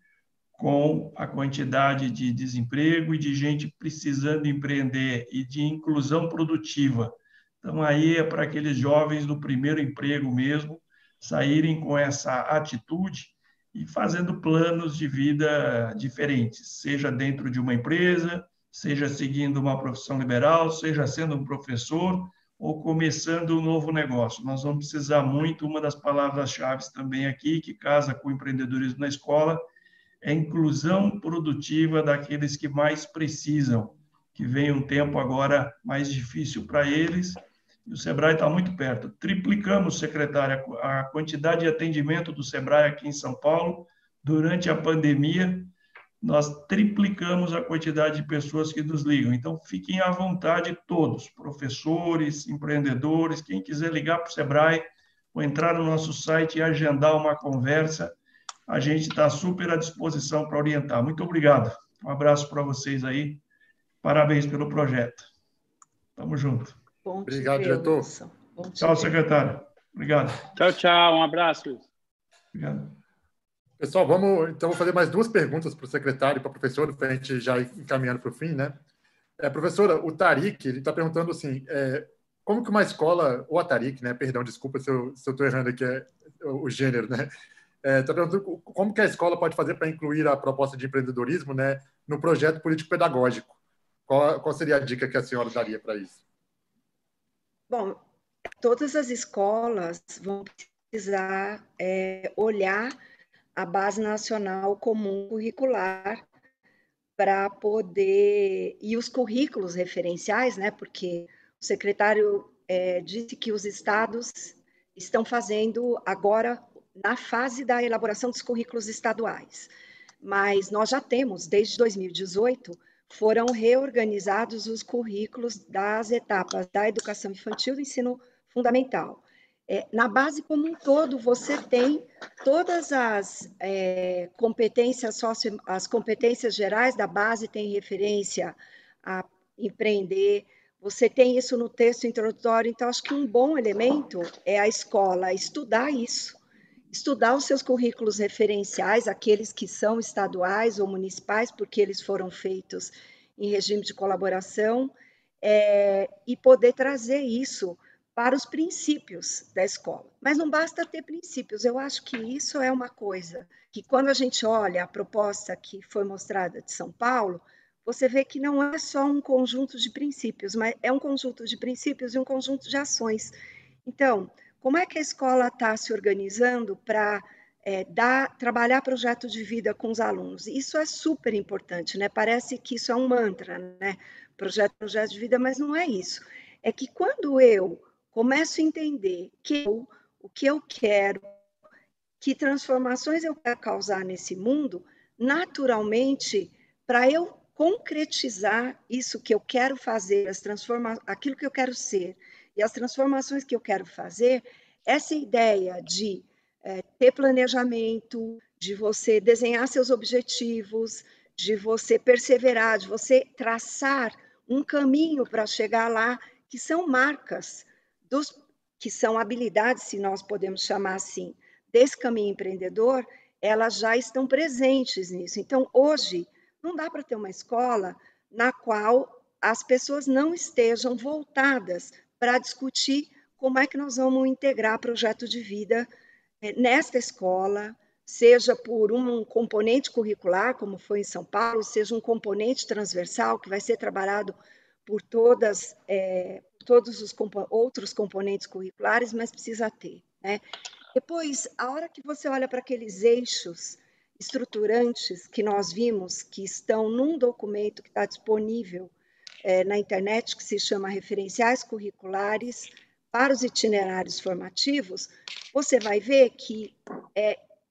com a quantidade de desemprego e de gente precisando empreender e de inclusão produtiva. Então, aí é para aqueles jovens do primeiro emprego mesmo saírem com essa atitude e fazendo planos de vida diferentes, seja dentro de uma empresa, seja seguindo uma profissão liberal, seja sendo um professor ou começando um novo negócio. Nós vamos precisar muito, uma das palavras-chave também aqui, que casa com o empreendedorismo na escola, é inclusão produtiva daqueles que mais precisam, que vem um tempo agora mais difícil para eles, e o Sebrae está muito perto. Triplicamos, secretária, a quantidade de atendimento do Sebrae aqui em São Paulo. Durante a pandemia, nós triplicamos a quantidade de pessoas que nos ligam. Então, fiquem à vontade todos, professores, empreendedores, quem quiser ligar para o Sebrae, ou entrar no nosso site e agendar uma conversa. A gente está super à disposição para orientar. Muito obrigado. Um abraço para vocês aí. Parabéns pelo projeto. Tamo junto. Obrigado, diretor. Tchau, secretário. Obrigado. Tchau, tchau. Um abraço. Obrigado. Pessoal, vamos então fazer mais duas perguntas para o secretário e para a professora, para a gente já ir encaminhando para o fim, né? Professora, o Tariq, ele está perguntando assim, como que uma escola, ou a Tariq, né? Perdão, desculpa se eu estou errando aqui o gênero, né? Está perguntando como que a escola pode fazer para incluir a proposta de empreendedorismo, né, no projeto político-pedagógico. Qual seria a dica que a senhora daria para isso? Bom, todas as escolas vão precisar olhar a Base Nacional Comum Curricular para poder... E os currículos referenciais, né? Porque o secretário disse que os estados estão fazendo agora na fase da elaboração dos currículos estaduais. Mas nós já temos, desde 2018, foram reorganizados os currículos das etapas da educação infantil e do ensino fundamental. Na base como um todo, você tem todas as competências as competências gerais da base tem referência a empreender, você tem isso no texto introdutório, então acho que um bom elemento é a escola estudar isso, estudar os seus currículos referenciais, aqueles que são estaduais ou municipais, porque eles foram feitos em regime de colaboração, e poder trazer isso para os princípios da escola. Mas não basta ter princípios, eu acho que isso é uma coisa que, quando a gente olha a proposta que foi mostrada de São Paulo, você vê que não é só um conjunto de princípios, mas é um conjunto de princípios e um conjunto de ações. Então, como é que a escola está se organizando para trabalhar projeto de vida com os alunos? Isso é super importante, né? Parece que isso é um mantra, né? Projeto de vida, mas não é isso. É que quando eu começo a entender o que eu quero, que transformações eu quero causar nesse mundo, naturalmente, para eu concretizar isso que eu quero fazer, aquilo que eu quero ser, e as transformações que eu quero fazer, essa ideia de ter planejamento, de você desenhar seus objetivos, de você perseverar, de você traçar um caminho para chegar lá, que são marcas, que são habilidades, se nós podemos chamar assim, desse caminho empreendedor, elas já estão presentes nisso. Então, hoje, não dá para ter uma escola na qual as pessoas não estejam voltadas para discutir como é que nós vamos integrar projeto de vida nesta escola, seja por um componente curricular, como foi em São Paulo, seja um componente transversal, que vai ser trabalhado por todos os outros componentes curriculares, mas precisa ter, né? Depois, a hora que você olha para aqueles eixos estruturantes que nós vimos, que estão num documento que está disponível na internet, que se chama Referenciais Curriculares para os Itinerários Formativos, você vai ver que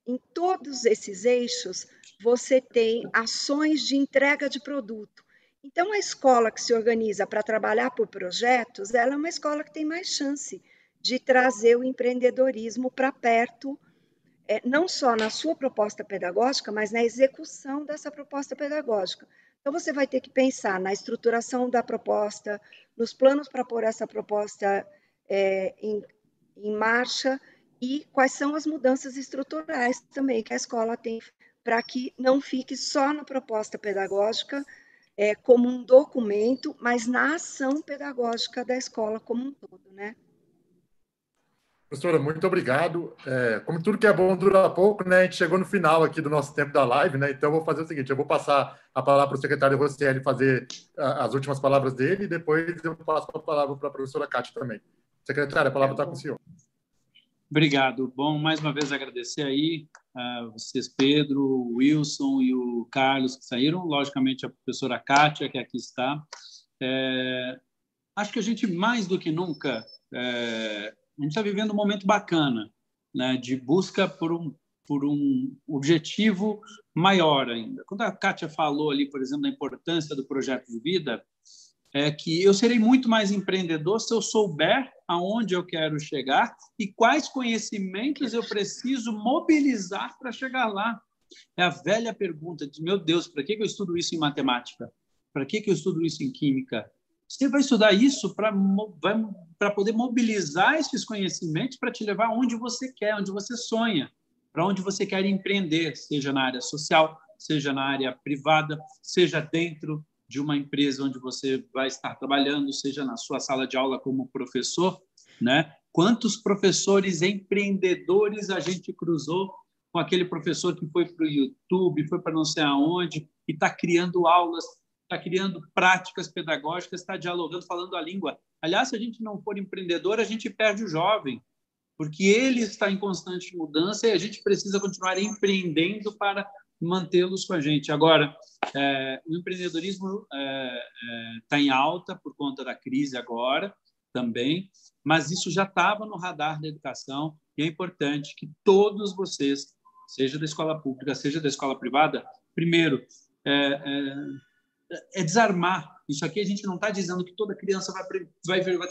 em todos esses eixos você tem ações de entrega de produto. Então, a escola que se organiza para trabalhar por projetos, ela é uma escola que tem mais chance de trazer o empreendedorismo para perto, não só na sua proposta pedagógica, mas na execução dessa proposta pedagógica. Então, você vai ter que pensar na estruturação da proposta, nos planos para pôr essa proposta em marcha e quais são as mudanças estruturais também que a escola tem para que não fique só na proposta pedagógica, como um documento, mas na ação pedagógica da escola como um todo, né? Professora, muito obrigado. Como tudo que é bom dura pouco, né? A gente chegou no final aqui do nosso tempo da live, né? Então, eu vou fazer o seguinte, eu vou passar a palavra para o secretário Rossieli fazer as últimas palavras dele e depois eu passo a palavra para a professora Kátia também. Secretário, a palavra está com o senhor. Obrigado. Bom, mais uma vez agradecer aí a vocês, Pedro, o Wilson e o Carlos, que saíram, logicamente a professora Kátia, que aqui está. Acho que a gente, mais do que nunca, a gente está vivendo um momento bacana, né, de busca por um objetivo maior ainda. Quando a Kátia falou ali, por exemplo, da importância do projeto de vida, é que eu serei muito mais empreendedor se eu souber aonde eu quero chegar e quais conhecimentos eu preciso mobilizar para chegar lá. É a velha pergunta de, meu Deus, para que eu estudo isso em matemática? Para que eu estudo isso em química? Você vai estudar isso para poder mobilizar esses conhecimentos para te levar onde você quer, onde você sonha, para onde você quer empreender, seja na área social, seja na área privada, seja dentro de uma empresa onde você vai estar trabalhando, seja na sua sala de aula como professor, né? Quantos professores empreendedores a gente cruzou com aquele professor que foi para o YouTube, foi para não sei aonde, e está criando aulas, está criando práticas pedagógicas, está dialogando, falando a língua. Aliás, se a gente não for empreendedor, a gente perde o jovem, porque ele está em constante mudança e a gente precisa continuar empreendendo para mantê-los com a gente. Agora, o empreendedorismo está em alta por conta da crise agora também, mas isso já estava no radar da educação e é importante que todos vocês, seja da escola pública, seja da escola privada, primeiro, desarmar. Isso aqui a gente não está dizendo que toda criança vai ter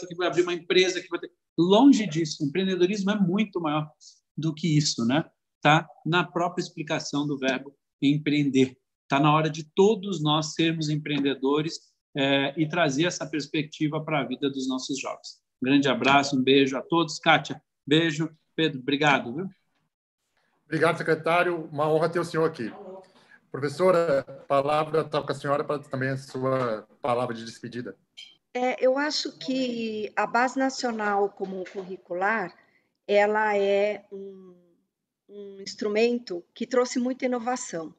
que abrir uma empresa. Que vai ter... Longe disso. O empreendedorismo é muito maior do que isso, né? Está na própria explicação do verbo empreender. Está na hora de todos nós sermos empreendedores e trazer essa perspectiva para a vida dos nossos jovens. Um grande abraço, um beijo a todos. Kátia, beijo. Pedro, obrigado. Viu? Obrigado, secretário. Uma honra ter o senhor aqui. Professora, a palavra está com a senhora para também a sua palavra de despedida. Eu acho que a Base Nacional Comum Curricular, ela é um instrumento que trouxe muita inovação.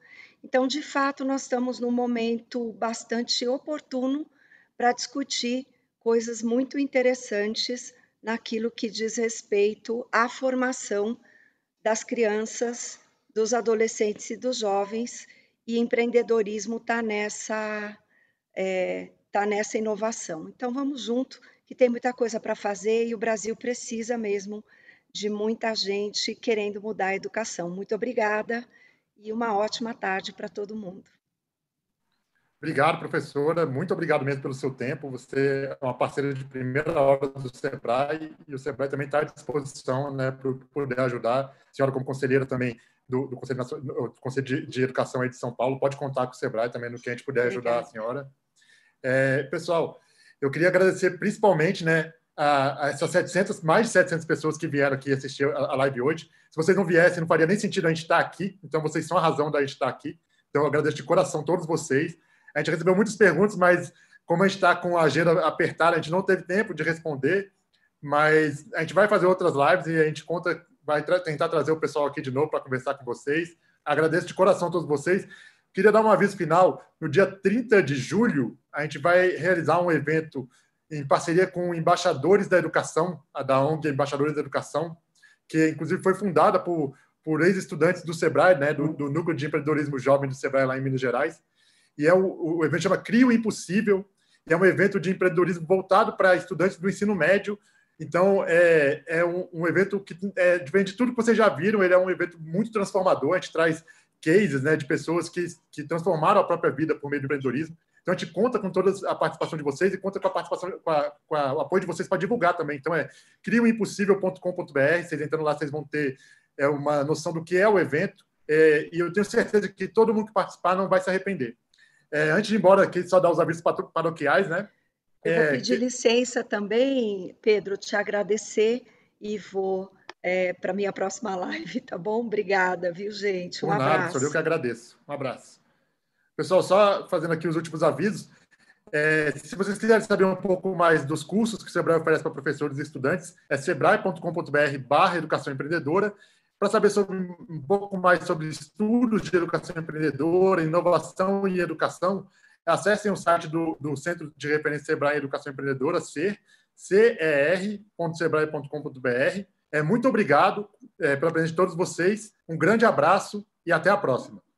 Então, de fato, nós estamos num momento bastante oportuno para discutir coisas muito interessantes naquilo que diz respeito à formação das crianças, dos adolescentes e dos jovens, e empreendedorismo está nessa inovação. Então, vamos junto, que tem muita coisa para fazer e o Brasil precisa mesmo de muita gente querendo mudar a educação. Muito obrigada e uma ótima tarde para todo mundo. Obrigado, professora. Muito obrigado mesmo pelo seu tempo. Você é uma parceira de primeira hora do Sebrae e o Sebrae também está à disposição, né, para poder ajudar. A senhora, como conselheira também do Conselho de Educação aí de São Paulo, pode contar com o Sebrae também no que a gente puder ajudar a senhora. Pessoal, eu queria agradecer principalmente, né, a essas mais de 700 pessoas que vieram aqui assistir a live hoje. Se vocês não viessem, não faria nem sentido a gente estar aqui, então vocês são a razão da gente estar aqui. Então eu agradeço de coração a todos vocês. A gente recebeu muitas perguntas, mas como a gente está com a agenda apertada, a gente não teve tempo de responder, mas a gente vai fazer outras lives e a gente vai tentar trazer o pessoal aqui de novo para conversar com vocês. Agradeço de coração a todos vocês. Queria dar um aviso final. No dia 30 de julho, a gente vai realizar um evento em parceria com Embaixadores da Educação, da ONG Embaixadores da Educação, que inclusive foi fundada por ex-estudantes do Sebrae, né, do Núcleo de Empreendedorismo Jovem do Sebrae lá em Minas Gerais. E o evento chama Cria o Impossível, e é um evento de empreendedorismo voltado para estudantes do ensino médio. Então, um evento que é diferente de tudo que vocês já viram, ele é um evento muito transformador, a gente traz cases, né, de pessoas que transformaram a própria vida por meio do empreendedorismo. Então, a gente conta com toda a participação de vocês e conta com a participação, com o apoio de vocês para divulgar também. Então, criaoimpossível.com.br. Vocês entrando lá, vocês vão ter uma noção do que é o evento. E eu tenho certeza que todo mundo que participar não vai se arrepender. Antes de ir embora, aqui só dar os avisos paroquiais, né? Eu vou pedir licença também, Pedro, te agradecer e vou para a minha próxima live, tá bom? Obrigada, viu, gente? Um abraço. Sou eu que agradeço. Um abraço. Pessoal, só fazendo aqui os últimos avisos, se vocês quiserem saber um pouco mais dos cursos que o Sebrae oferece para professores e estudantes, é sebrae.com.br/educação empreendedora. Para saber um pouco mais sobre estudos de educação empreendedora, inovação e educação, acessem o site do Centro de Referência Sebrae Educação Empreendedora, cer.sebrae.com.br. Muito obrigado pela presença de todos vocês, um grande abraço e até a próxima.